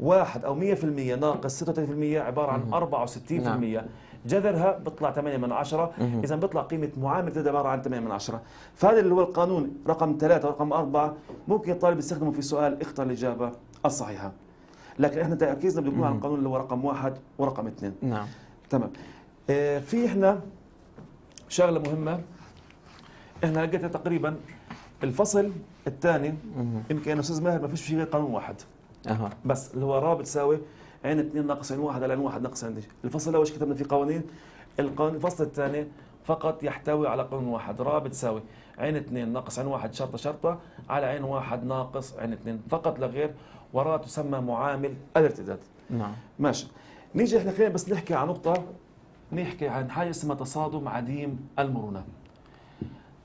واحد او مئة بالمئة ناقص ستة وثلاثين بالمئة عباره عن أربعة وستين بالمئة. نعم. جذرها بيطلع ثمانية من عشرة، اذا بيطلع قيمه معامله عباره عن ثمانية من عشرة. فهذا اللي هو القانون رقم ثلاثة ورقم أربعة ممكن الطالب يستخدمه في سؤال اختر الاجابه الصحيحه، لكن احنا تركيزنا بده يكون على القانون اللي هو رقم واحد ورقم اثنين. نعم تمام. اه في احنا شغله مهمه، احنا لقيتها تقريبا الفصل الثاني، يمكن يا استاذ ماهر ما فيش شيء غير قانون واحد اها بس اللي هو را بتساوي عين اثنين ناقص عين واحد على عين واحد ناقص عين. الفصل الاول ايش كتبنا فيه؟ قوانين. القانون الفصل الثاني فقط يحتوي على قانون واحد، را بتساوي عين اثنين ناقص عين واحد شرطه شرطه على عين واحد ناقص عين اثنين فقط لا غير، ورا تسمى معامل الارتداد. نعم ماشي. نيجي احنا خلينا بس نحكي عن نقطه، نحكي عن حاجه اسمها تصادم عديم المرونه.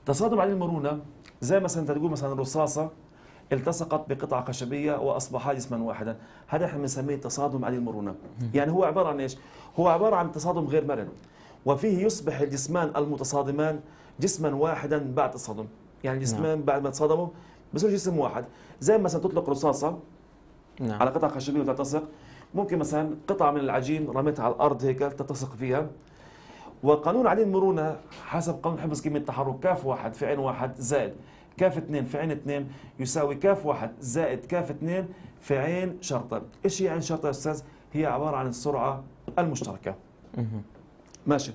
تصادم عديم المرونه زي مثلا انت تقول مثلا الرصاصه التصقت بقطعه خشبيه واصبحا جسما واحدا، هذا احنا بنسميه تصادم عديم المرونه. يعني هو عباره عن ايش؟ هو عباره عن تصادم غير مرن وفيه يصبح الجسمان المتصادمان جسما واحدا بعد التصادم. يعني الجسمان نعم. بعد ما تصادموا بصيروا جسم واحد، زي مثلا تطلق رصاصه نعم. على قطعه خشبيه وتلتصق، ممكن مثلا قطعه من العجين رميتها على الارض هيك تلتصق فيها. وقانون عديم المرونه حسب قانون حفظ كميه التحرك كاف واحد في عين واحد زائد كاف اثنين في عين اثنين يساوي كاف واحد زائد كاف اثنين في عين شرطه. ايش هي عين شرطه يا استاذ؟ هي عباره عن السرعه المشتركه. ماشي.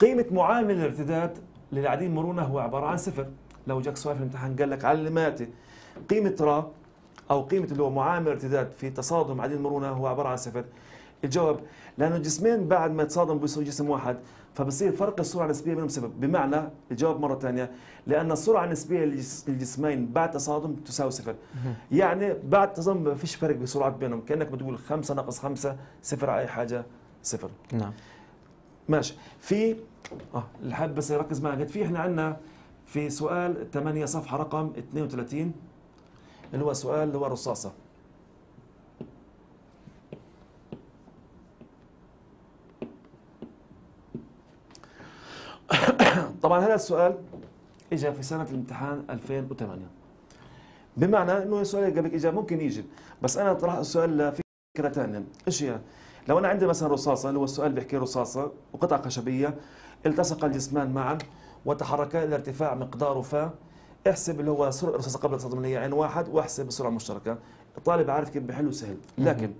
قيمه معامل الارتداد للعديم المرونه هو عباره عن صفر. لو جاك سؤال في الامتحان قال لك علماتي قيمه را أو قيمة اللي هو معامل ارتداد في تصادم عديم المرونة هو عبارة عن صفر، الجواب لأنه الجسمين بعد ما يتصادموا بيصيروا جسم واحد، فبصير فرق السرعة النسبية بينهم صفر، بمعنى الجواب مرة ثانية لأن السرعة النسبية للجسمين بعد تصادم تساوي صفر. يعني بعد تصادم ما فيش فرق بسرعة بينهم، كأنك بتقول خمسة ناقص خمسة صفر على أي حاجة صفر. نعم. ماشي. في اه اللي حابب بس يركز معي، في احنا عندنا في سؤال ثمانية صفحة رقم اثنين وثلاثين اللي هو سؤال اللي هو رصاصة. طبعا هذا السؤال اجى في سنة الامتحان ألفين وثمانية، بمعنى انه السؤال قبل اجى ممكن يجي، بس انا طرحت السؤال لفكرة ثانية. ايش هي؟ لو انا عندي مثلا رصاصة اللي هو السؤال بيحكي رصاصة وقطعة خشبية التصق الجسمان معا وتحركا الى ارتفاع مقداره فا، احسب اللي هو سرعه الرصاصه قبل التصادم اللي هي عين واحد واحسب السرعه المشتركه. الطالب عارف كيف بحله سهل، لكن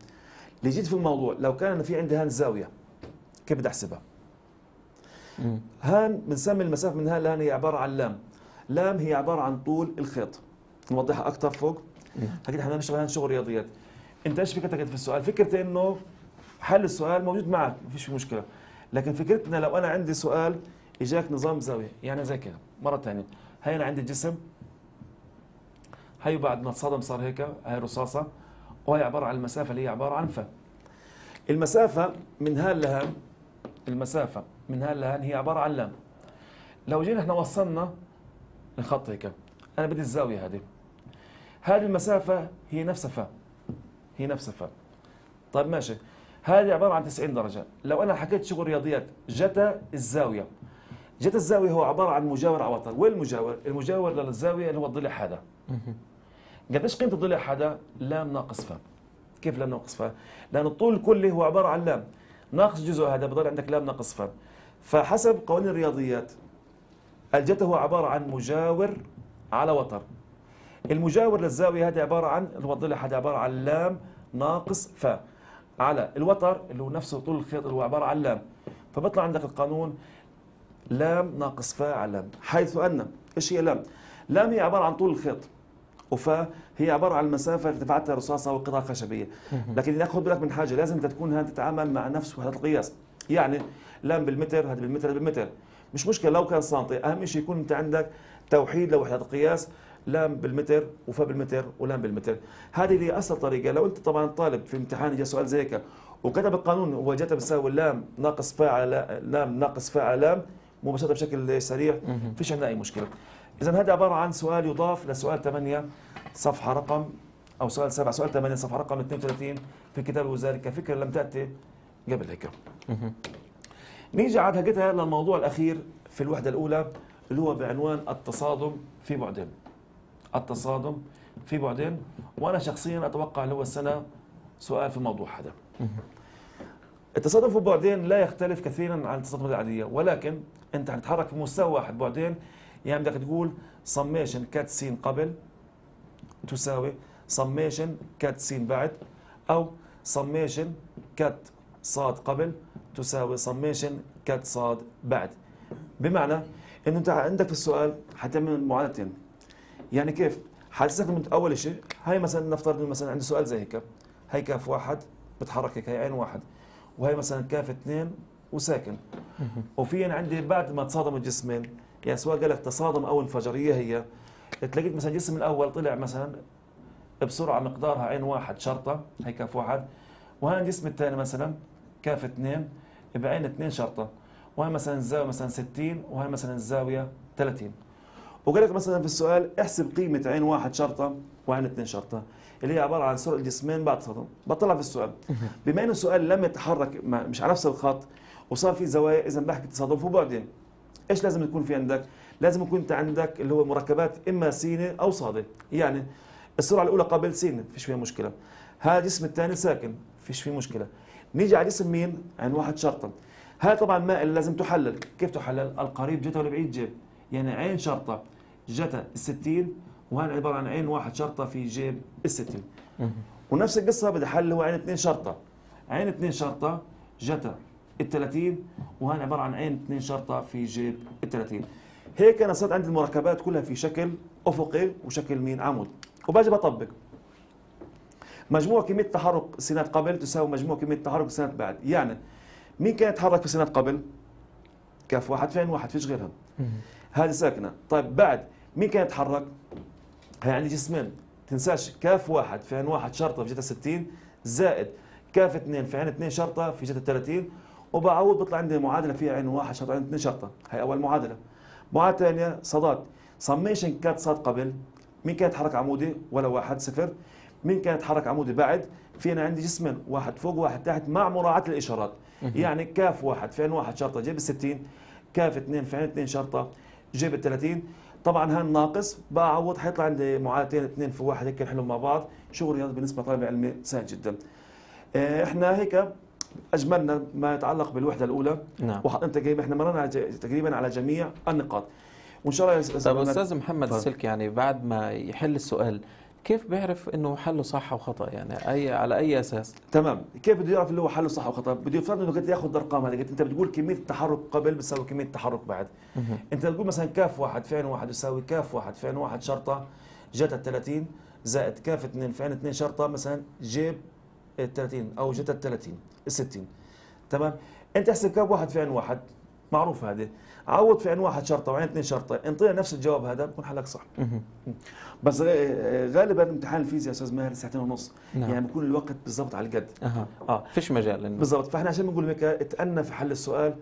اللي جيت في الموضوع لو كان في عندي هان زاويه كيف بدي احسبها؟ هان بنسمي المسافه من هان لهان هي عباره عن لام، لام هي عباره عن طول الخيط. نوضحها اكثر فوق. اكيد احنا بنشتغل هان شغل رياضيات. انت ايش فكرتك في السؤال؟ فكرتي انه حل السؤال موجود معك ما فيش مشكله، لكن فكرتنا لو انا عندي سؤال اجاك نظام زاويه، يعني زي كذا مره ثانيه، هي أنا عندي الجسم هي بعد ما اتصادم صار هيك، هي رصاصة وهي عبارة عن المسافة اللي هي عبارة عن فا. المسافة من هان لهان، المسافة من هان لهان هي عبارة عن لام. لو جينا احنا وصلنا الخط هيك، أنا بدي الزاوية هذه، هذه المسافة هي نفسها فا، هي نفسها فا. طيب ماشي، هذه عبارة عن تسعين درجة. لو أنا حكيت شغل رياضيات جتا الزاوية، جت الزاوية هو عبارة عن مجاور عوضة، وين المجاور؟ المجاور للزاوية اللي هو الضلع هذا. قديش قيمة الضلع هذا؟ لام ناقص فا. كيف لام ناقص فا؟ لأن الطول الكلي هو عبارة عن لام، ناقص الجزء هذا بضل عندك لام ناقص فا. فحسب قوانين الرياضيات الجتا هو عبارة عن مجاور على وتر. المجاور للزاوية هذه عبارة عن اللي هو الضلع هذا عبارة عن لام ناقص فا على الوتر اللي هو نفسه طول الخيط اللي هو عبارة عن لام. فبيطلع عندك القانون لام ناقص فا على لام، حيث ان ايش هي لام؟ لام هي عباره عن طول الخيط، وفا هي عباره عن المسافه اللي ارتفعتها رصاصه او قطعه خشبيه. لكن خذ بالك من حاجه، لازم انت تكون هان تتعامل مع نفس وحدات القياس، يعني لام بالمتر، هذا بالمتر، هذا بالمتر، مش مشكله لو كان سنتي، اهم شيء يكون انت عندك توحيد لوحدات القياس لام بالمتر وفا بالمتر ولام بالمتر. هذه اللي اسهل طريقه. لو انت طبعا طالب في امتحان جاء سؤال زي هيك وكتب القانون واجهته بتساوي لام ناقص فا على لام ناقص فا على لام مباشره بشكل سريع، ما فيش عندنا اي مشكله. اذا هذا عباره عن سؤال يضاف لسؤال ثمانية صفحه رقم او سؤال سبعة سؤال ثمانية صفحه رقم اثنين وثلاثين في كتاب الوزارة كفكره لم تاتي قبل هيك. نيجي على هلقتها للموضوع الاخير في الوحده الاولى اللي هو بعنوان التصادم في بعدين. التصادم في بعدين، وانا شخصيا اتوقع اللي هو السنه سؤال في الموضوع هذا. التصادم في بعدين لا يختلف كثيرا عن التصادمات العاديه، ولكن انت هتتحرك في مستوى واحد بعدين، يعني بدك تقول سميشن كات سين قبل تساوي سميشن كات سين بعد، او سميشن كات صاد قبل تساوي سميشن كات صاد بعد. بمعنى انه انت عندك في السؤال حتعمل معادلتين. يعني كيف؟ حتستخدم اول شيء هي مثلا نفترض مثلا عندي سؤال زي هيك، هي كاف واحد بتحرك هيك هي عين واحد، وهي مثلا كاف اثنين وساكن. وفي عندي بعد ما تصادم الجسمين، يعني سواء قال لك تصادم او انفجاريه، هي تلاقيت مثلا الجسم الاول طلع مثلا بسرعه مقدارها عين واحد شرطه هي كاف واحد، وهنا الجسم الثاني مثلا كاف اثنين بعين اثنين شرطه، وهي مثلا الزاويه مثلا ستين وهي مثلا الزاويه ثلاثين. وقال لك مثلا في السؤال احسب قيمه عين واحد شرطه وعين اثنين شرطه اللي هي عباره عن سرعه الجسمين بعد تصادم، بطلع في السؤال. بما انه السؤال لم يتحرك مش على نفس الخط وصار في زوايا، اذا بحكي تصادم في بعدين. ايش لازم يكون في عندك؟ لازم يكون انت عندك اللي هو مركبات اما سينه او صاده، يعني السرعه الاولى قبل سينه فيش فيها مشكله، هذا الجسم الثاني ساكن فيش فيه مشكله. نيجي على جسم مين؟ عين واحد شرطه. هذا طبعا ما لازم تحلل، كيف تحلل؟ القريب جته والبعيد جيب، يعني عين شرطه جته الستين وهنا عباره عن عين واحد شرطه في جيب الستين. ونفس القصه بدي احل هو عين اثنين شرطه، عين اثنين شرطه جته الثلاثين وهنا عباره عن عين اثنين شرطه في جيب الثلاثين. هيك انا صارت عندي المركبات كلها في شكل افقي وشكل مين؟ عمود. وباجي بطبق مجموع كميه تحرك السينات قبل تساوي مجموع كميه تحرك السينات بعد. يعني مين كان يتحرك في السينات قبل؟ كاف واحد فين واحد فيش غيرها، هذه ساكنه. طيب بعد مين كان يتحرك؟ هي عندي جسمين، تنساش كاف واحد في عين واحد شرطه في جهه ستين زائد كاف اثنين في عين اثنين شرطه في جهه ثلاثين، وبعوض بطلع عندي معادله فيها عين واحد شرطه عين اثنين شرطه، هي اول معادله. معادله ثانيه صادات، سميشن كات صاد قبل مين كان يتحرك عمودي؟ ولا واحد صفر. مين كان يتحرك عمودي بعد؟ في انا عندي جسمين واحد فوق وواحد تحت مع مراعاه الاشارات. يعني كاف واحد في عين واحد شرطه جيب الستين، كاف اثنين في عين اثنين شرطه جيب الثلاثين. طبعا هان ناقص بعوض حيطلع عندي معادلتين اثنين في واحد هيك نحلهم مع بعض. شغل رياضي بالنسبه لطالب علمي سهل جدا. احنا هيك اجملنا ما يتعلق بالوحده الاولى. نعم. وحطينا تقريبا احنا مررنا تقريبا على جميع النقاط. وان شاء الله. طيب استاذ محمد السلك، يعني بعد ما يحل السؤال كيف بيعرف انه حله صح وخطا؟ يعني اي على اي اساس؟ تمام، كيف بده يعرف اللي هو حله صح وخطا؟ بده يفترض انه كنت ياخذ الارقام هذه، انت بتقول كميه التحرك قبل بتساوي كميه التحرك بعد. انت بتقول مثلا كاف واحد في عين واحد يساوي كاف واحد في عين واحد شرطه جتا ثلاثين زائد كاف اثنين في عين اثنين شرطه مثلا جيب ثلاثين او جتا ثلاثين ستين. تمام؟ انت احسب كاف واحد في عين واحد معروف هذه، عوض في عين واحد شرطه وعين اثنين شرطه، ان طلع نفس الجواب هذا بكون حلك صح. بس غالبا امتحان الفيزياء استاذ ماهر ساعتين ونص. نعم. يعني بكون الوقت بالضبط على القد. اها اه فيش مجال لانه بالضبط. فاحنا عشان بنقول هيك اتأنى في حل السؤال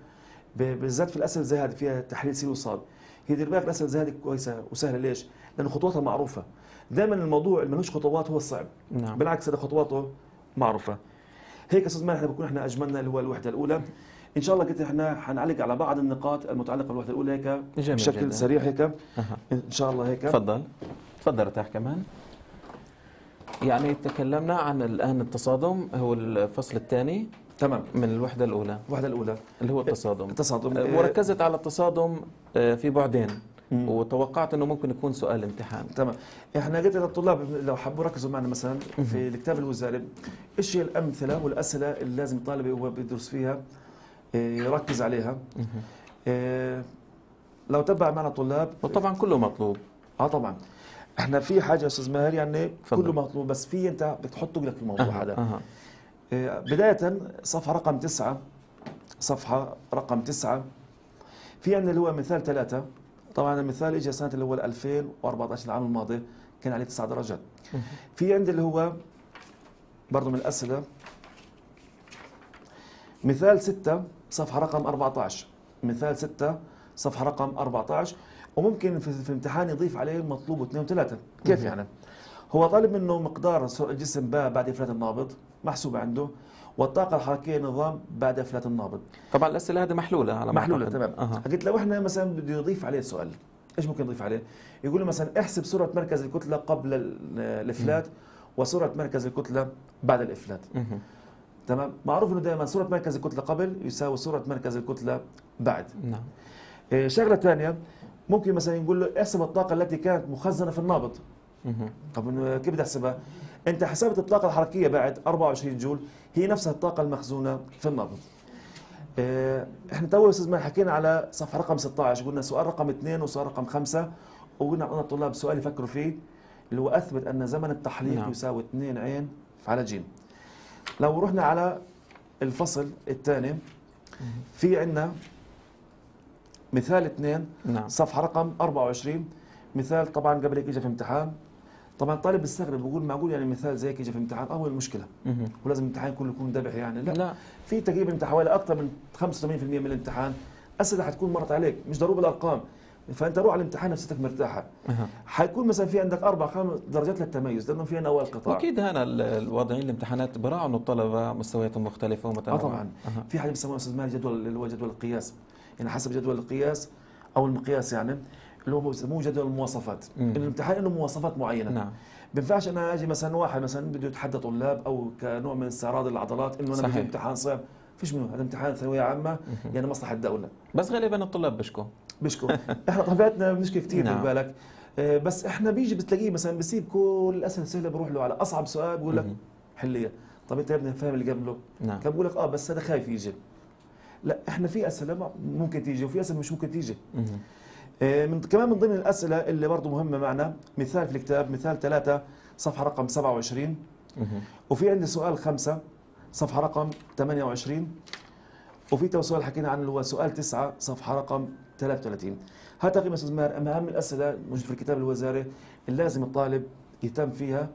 بالذات في الاسئله زي هذه فيها تحليل سين وصاد. هي دير بالك الاسئله زي هذه كويسه وسهله، ليش؟ لانه خطواتها معروفه. دائما الموضوع اللي ملوش خطوات هو الصعب. نعم. بالعكس هذا خطواته معروفه. هيك استاذ ماهر احنا بنكون احنا اجملنا اللي هو الوحده الاولى. ان شاء الله كده احنا حنعلق على بعض النقاط المتعلقه بالوحده الاولى هيك بشكل سريع هيك. أه. ان شاء الله هيك. تفضل تفضل ارتاح كمان. يعني تكلمنا عن الان التصادم هو الفصل الثاني. تمام. من الوحده الاولى. الوحده الاولى اللي هو التصادم. التصادم أه. وركزت على التصادم في بعدين. مم. وتوقعت انه ممكن يكون سؤال امتحان. تمام. احنا قلت للطلاب لو حبوا ركزوا معنا مثلا في الكتاب الوزاري ايش هي الامثله والاسئله اللي لازم الطالب هو بيدرس فيها يركز عليها. لو تبع معنا الطلاب وطبعا كله مطلوب. اه طبعا احنا في حاجه يا استاذ ماهر يعني فضل. كله مطلوب بس في انت بتحط لك الموضوع هذا. آه. آه. بدايه صفحه رقم تسعة صفحه رقم تسعة في عندنا اللي هو مثال ثلاثة طبعا المثال اجى سنه اللي هو ألفين وأربعطعش العام الماضي كان عليه تسع درجات. في عندي اللي هو برضه من الاسئله مثال ستة صفحه رقم أربعطعش، مثال ستة صفحه رقم أربعطعش، وممكن في امتحان يضيف عليه المطلوب اثنين وثلاثه. كيف يعني؟ هو طالب منه مقدار سرعه الجسم باء بعد إفلات النابض محسوبه عنده، والطاقه الحركيه نظام بعد إفلات النابض. طبعا الاسئله هذه محلوله على محلوله تمام. أه. قلت لو احنا مثلا بده يضيف عليه سؤال، ايش ممكن نضيف عليه؟ يقول له مثلا احسب سرعه مركز الكتله قبل الافلات وسرعه مركز الكتله بعد الافلات. تمام؟ معروف انه دائما سرعه مركز الكتله قبل يساوي سرعه مركز الكتله بعد. نعم. إيه شغله ثانيه ممكن مثلا نقول له احسب الطاقه التي كانت مخزنه في النابض. طب كيف بدي احسبها؟ انت حسبت الطاقه الحركيه بعد أربعة وعشرين جول هي نفسها الطاقه المخزونه في النابض. إيه احنا تو استاذ ما حكينا على صفحه رقم ستطعش، قلنا سؤال رقم اثنين وسؤال رقم خمسة، وقلنا اعطينا الطلاب سؤال يفكروا فيه اللي هو اثبت ان زمن التحليق نعم. يساوي اثنين عين على ج. لو رحنا على الفصل الثاني في عندنا مثال اثنين نعم. صفحه رقم أربعة وعشرين، مثال طبعا قبل هيك اجى في امتحان، طبعا طالب بيستغرب بقول معقول يعني مثال زي هيك اجى في امتحان؟ اول مشكله ولازم الامتحان كله يكون ذبح يعني لا, لا. في تقريبا انت حوالي اكثر من خمسة وثمانين بالمئة من الامتحان اسئله حتكون مرت عليك مش ضروره بالارقام، فانت روح على الامتحان نفسيتك مرتاحه. أه. حيكون مثلا في عندك اربع خمس درجات للتميز لانه في عندنا اول قطاع. اكيد هنا الواضعين الامتحانات براعوا انه الطلبه مستوياتهم مختلفه ومتنوعه. طبعا أه. في حاجه بيسموها استاذ ماهر جدول اللي هو جدول القياس، يعني حسب جدول القياس او المقياس يعني اللي هو بسموه جدول المواصفات، الامتحان له مواصفات معينه. نعم. ما بينفعش انا اجي مثلا واحد مثلا بده يتحدى طلاب او كنوع من استعراض العضلات انه انا بدي امتحان صعب، فيش منه، هذا امتحان ثانويه عامه يعني مصلحه الدوله. بس غالبا الطلاب بيشكوا بيشكوا احنا طبيعتنا بنشكي كثير خلي نعم. بالك، بس احنا بيجي بتلاقيه مثلا بسيب كل الاسئله السهله بروح له على اصعب سؤال بقول لك حليه. طب انت يا ابني فاهم اللي قبله؟ نعم. كان بقول لك اه بس هذا خايف يجي. لا احنا في اسئله ممكن تيجي وفي اسئله مش ممكن تيجي. من كمان من ضمن الاسئله اللي برضه مهمه معنا مثال في الكتاب مثال ثلاثة صفحه رقم سبعة وعشرين، وفي عندي سؤال خمسة صفحه رقم ثمانية وعشرين، وفي تو سؤال حكينا عنه اللي هو سؤال تسعة صفحه رقم ثلاثة وثلاثين. هذا تقريبا استاذ ماهر اهم الاسئله موجوده في الكتاب الوزاري اللي لازم الطالب يهتم فيها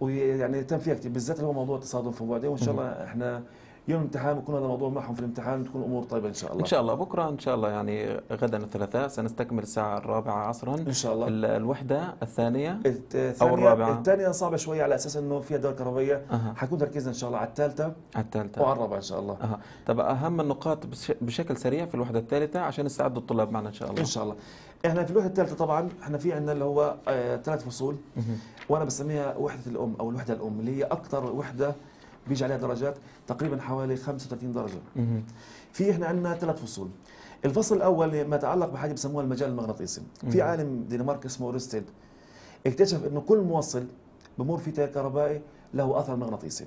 ويعني يهتم فيها كثير، بالذات اللي هو موضوع التصادم الوعدي، وان شاء الله احنا يوم الامتحان ويكون هذا الموضوع معهم في الامتحان تكون امور طيبه ان شاء الله. ان شاء الله بكره ان شاء الله يعني غدا الثلاثاء سنستكمل الساعه الرابعة عصرا ان شاء الله الوحده الثانيه او الرابعه. الثانيه صعبه شويه على اساس انه فيها دورة كرويه. أه. حيكون تركيزنا ان شاء الله على الثالثه على الثالثه وعلى الرابعه ان شاء الله. أه. طب اهم النقاط بش بشكل سريع في الوحده الثالثه عشان يستعدوا الطلاب معنا ان شاء الله. ان شاء الله احنا في الوحده الثالثه طبعا احنا في عندنا اللي هو ثلاث فصول وانا بسميها وحده الام او الوحده الام اللي هي اكثر وحده بيجي عليها درجات تقريبا حوالي خمسة وثلاثين درجه. في احنا عندنا ثلاث فصول. الفصل الاول ما يتعلق بحاجه بسموها المجال المغناطيسي. في عالم دنماركي اسمه أورستيد اكتشف انه كل موصل بمر فيه تيار كهربائي له اثر مغناطيسي.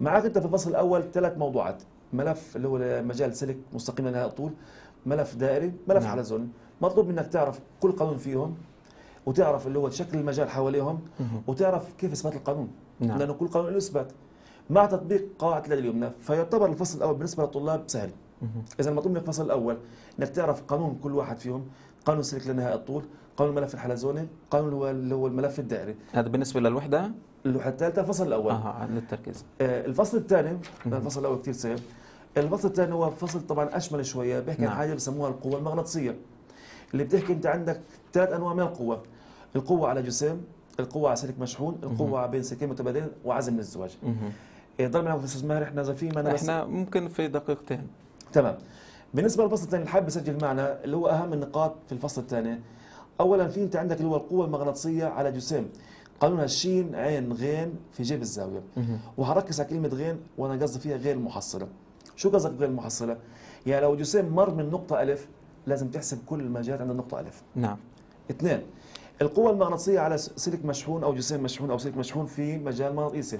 معاك انت في الفصل الاول ثلاث موضوعات، ملف اللي هو مجال سلك مستقيم لا نهائي الطول، ملف دائري، ملف حلزون. مطلوب منك تعرف كل قانون فيهم وتعرف اللي هو شكل المجال حواليهم وتعرف كيف اثبات القانون لانه كل قانون له اثبات مع تطبيق قاعده اليد اليمنى. فيعتبر الفصل الاول بالنسبه للطلاب سهل. اذا مطلوب من الفصل الاول انك تعرف قانون كل واحد فيهم، قانون سلك لا نهائي الطول، قانون الملف الحلزوني، قانون اللي هو الملف الدائري. هذا بالنسبه للوحده الوحده الثالثه الفصل الاول. اه للتركيز. آه الفصل الثاني الفصل الاول كثير سهل. الفصل الثاني هو فصل طبعا اشمل شويه بيحكي عن نعم. حاجه بسموها القوه المغناطيسيه اللي بتحكي انت عندك ثلاث انواع من القوه، القوه على جسم، القوه على سلك مشحون، القوه بين سلكين متبادلين، وعزم الزواج. ضل معك استاذ ماهر احنا زفيم انا بس احنا ممكن في دقيقتين. تمام. بالنسبه للفصل الثاني اللي حابب اسجل معنا اللي هو اهم النقاط في الفصل الثاني. اولا في انت عندك اللي هو القوه المغناطيسيه على جسيم قانونها الشين عين غين في جيب الزاويه. وهركز على كلمه غين وانا قصدي فيها غير محصله. شو قصدك غير محصله؟ يعني لو جسيم مر من نقطه الف لازم تحسب كل المجالات عند النقطه الف. نعم. اثنين القوة المغناطيسية على سلك مشحون أو جسم مشحون أو سلك مشحون في مجال مغناطيسي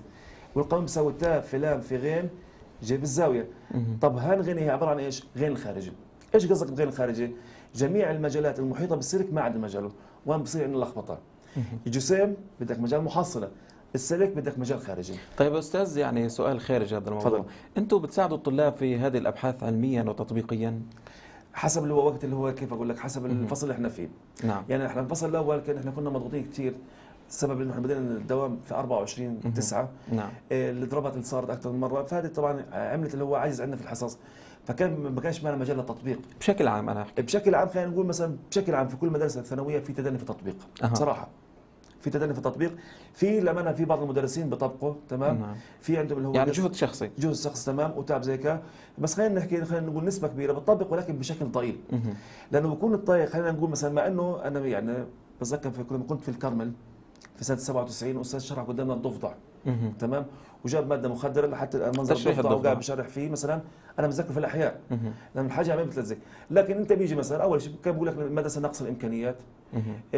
والقانون بيساوي تا في لام في غين جيب الزاوية. طب هان غين هي عبارة عن إيش؟ غين الخارجي. إيش قصدك بغين الخارجي؟ جميع المجالات المحيطة بالسلك ما عدا مجاله، وين بصير عندنا لخبطة. الجسم بدك مجال محصلة، السلك بدك مجال خارجي. طيب أستاذ يعني سؤال خارج هذا الموضوع، أنتم بتساعدوا الطلاب في هذه الأبحاث علميا وتطبيقيا؟ حسب اللي هو وقت اللي هو كيف اقول لك حسب الفصل اللي احنا فيه. نعم. يعني احنا الفصل الاول كان احنا كنا مضغوطين كثير، السبب انه احنا بدينا الدوام في أربعة وعشرين تسعة. نعم. الضربات اللي صارت اكثر من مره، فهذه طبعا عملت اللي هو عجز عندنا في الحصص، فكان ما كانش معنا مجال للتطبيق. بشكل عام انا احكي بشكل عام خلينا نقول مثلا بشكل عام في كل المدارس الثانويه في تدني في التطبيق. أه. بصراحه في تدني في التطبيق، في للامانه في بعض المدرسين بيطبقوا تمام. نعم. في عندهم اللي هو يعني جهد شخصي جهد شخصي تمام وتعب زي كذا، بس خلينا نحكي خلينا نقول نسبه كبيره بتطبق ولكن بشكل ضئيل. لانه بكون الطريق خلينا نقول مثلا مع انه انا يعني بتذكر لما كنت في الكرمل في سنه سبعة وتسعين استاذ شرح قدامنا الضفدع تمام، وجاب ماده مخدره لحتى الان منظر الضفدع وقاعد بشرح فيه مثلا، انا متذكر في الاحياء لانه الحاجه عمليه بتلزق. لكن انت بيجي مثلا اول شيء كان بقول لك المدرسه ناقص الامكانيات،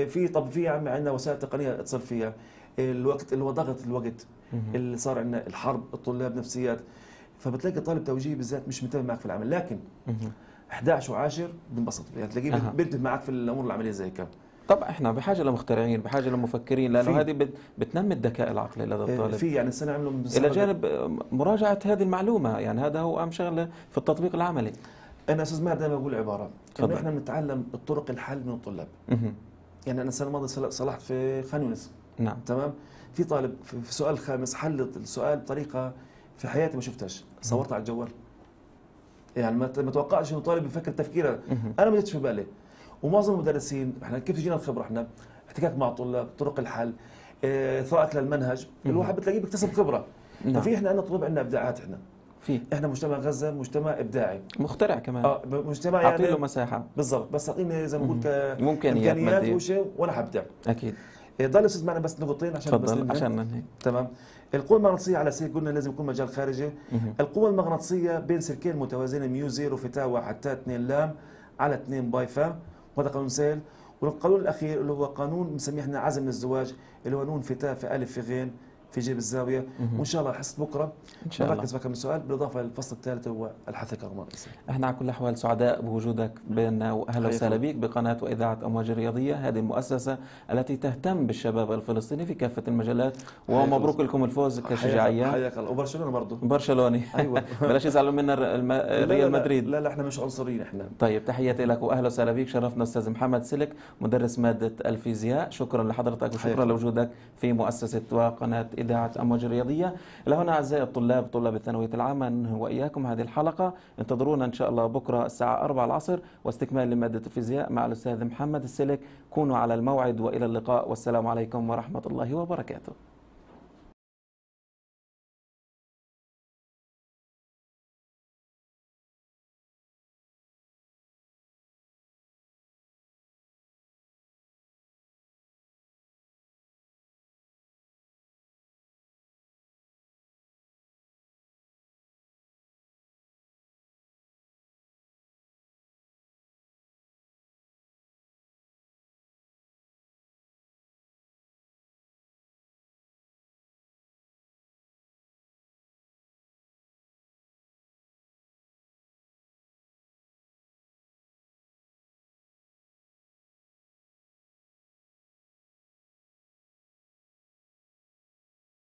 في طب في عم عندنا وسائل تقنيه اتصل فيها، الوقت اللي هو ضغط الوقت اللي صار عندنا، الحرب، الطلاب، نفسيات، فبتلاقي طالب توجيهي بالذات مش متابع معك في العمل. لكن إحدى عشر وعشرة بنبسط يعني تلاقيه بده معك في الامور العمليه زي كذا. طبعا احنا بحاجه لمخترعين، بحاجه لمفكرين، لانه هذه بتنمي الذكاء العقلي لدى الطالب. في يعني السنه عملوا الى جانب مراجعه هذه المعلومه، يعني هذا هو اهم شغله في التطبيق العملي. انا استاذ ماهر دائما بقول عباره انه احنا بنتعلم الطرق الحل من الطلاب. يعني انا السنه الماضيه صلحت في خان يونس. نعم. تمام. في طالب في سؤال خامس حل السؤال بطريقه في حياتي ما شفتهاش، صورتها على الجوال. يعني ما توقعش انه طالب بفكر تفكيره انا ما جتش في بالي. ومعظم المدرسين احنا كيف تجينا الخبره، احنا احتكاك مع الطلاب، طرق الحل، اثراءك للمنهج، الواحد بتلاقيه بيكتسب خبره. نعم. ففي احنا عندنا طلاب عندنا ابداعات، احنا في احنا مجتمع غزه مجتمع ابداعي مخترع كمان. اه مجتمع يعني اعطي له مساحه بالضبط، بس اعطيني زي ما قلت امكانيات ماديه وشيء وانا حبدع. اكيد. ضل استاذ معنا بس نقطتين عشان بس عشان ننهي. تمام. القوه المغناطيسيه على سير قلنا لازم يكون مجال خارجي. القوه المغناطيسيه بين سلكين متوازيين ميو زيرو فتاوى حتى اثنين لام على اثنين باي فا، وهذا قانون سهل. والقانون الاخير اللي هو قانون بنسميه احنا عزم الزواج، اللي هو نون في تاء في الف في غين في جيب الزاويه. وان شاء الله حصه بكره ان شاء الله نركز في كم سؤال بالاضافه للفصل الثالث هو الحث الرئيسي. احنا على كل الاحوال سعداء بوجودك بيننا، واهلا وسهلا بك بقناه واذاعه امواج الرياضيه، هذه المؤسسه التي تهتم بالشباب الفلسطيني في كافه المجالات، ومبروك لكم الفوز كشجاعيه. حياك الله. وبرشلونه برضه برشلوني. ايوه. بلاش يزعلوا منا ريال مدريد. لا لا احنا مش عنصريين احنا. طيب تحياتي لك واهلا وسهلا بك. شرفنا استاذ محمد السلك مدرس ماده الفيزياء. شكرا لحضرتك وشكرا لوجودك في مؤسسه وقناه إذاعة أمواج الرياضية. لهنا أعزائي الطلاب طلاب الثانوية العامة ننهي وإياكم هذه الحلقة، انتظرونا إن شاء الله بكرة الساعة أربعة العصر واستكمال لمادة الفيزياء مع الأستاذ محمد السلك. كونوا على الموعد وإلى اللقاء، والسلام عليكم ورحمة الله وبركاته.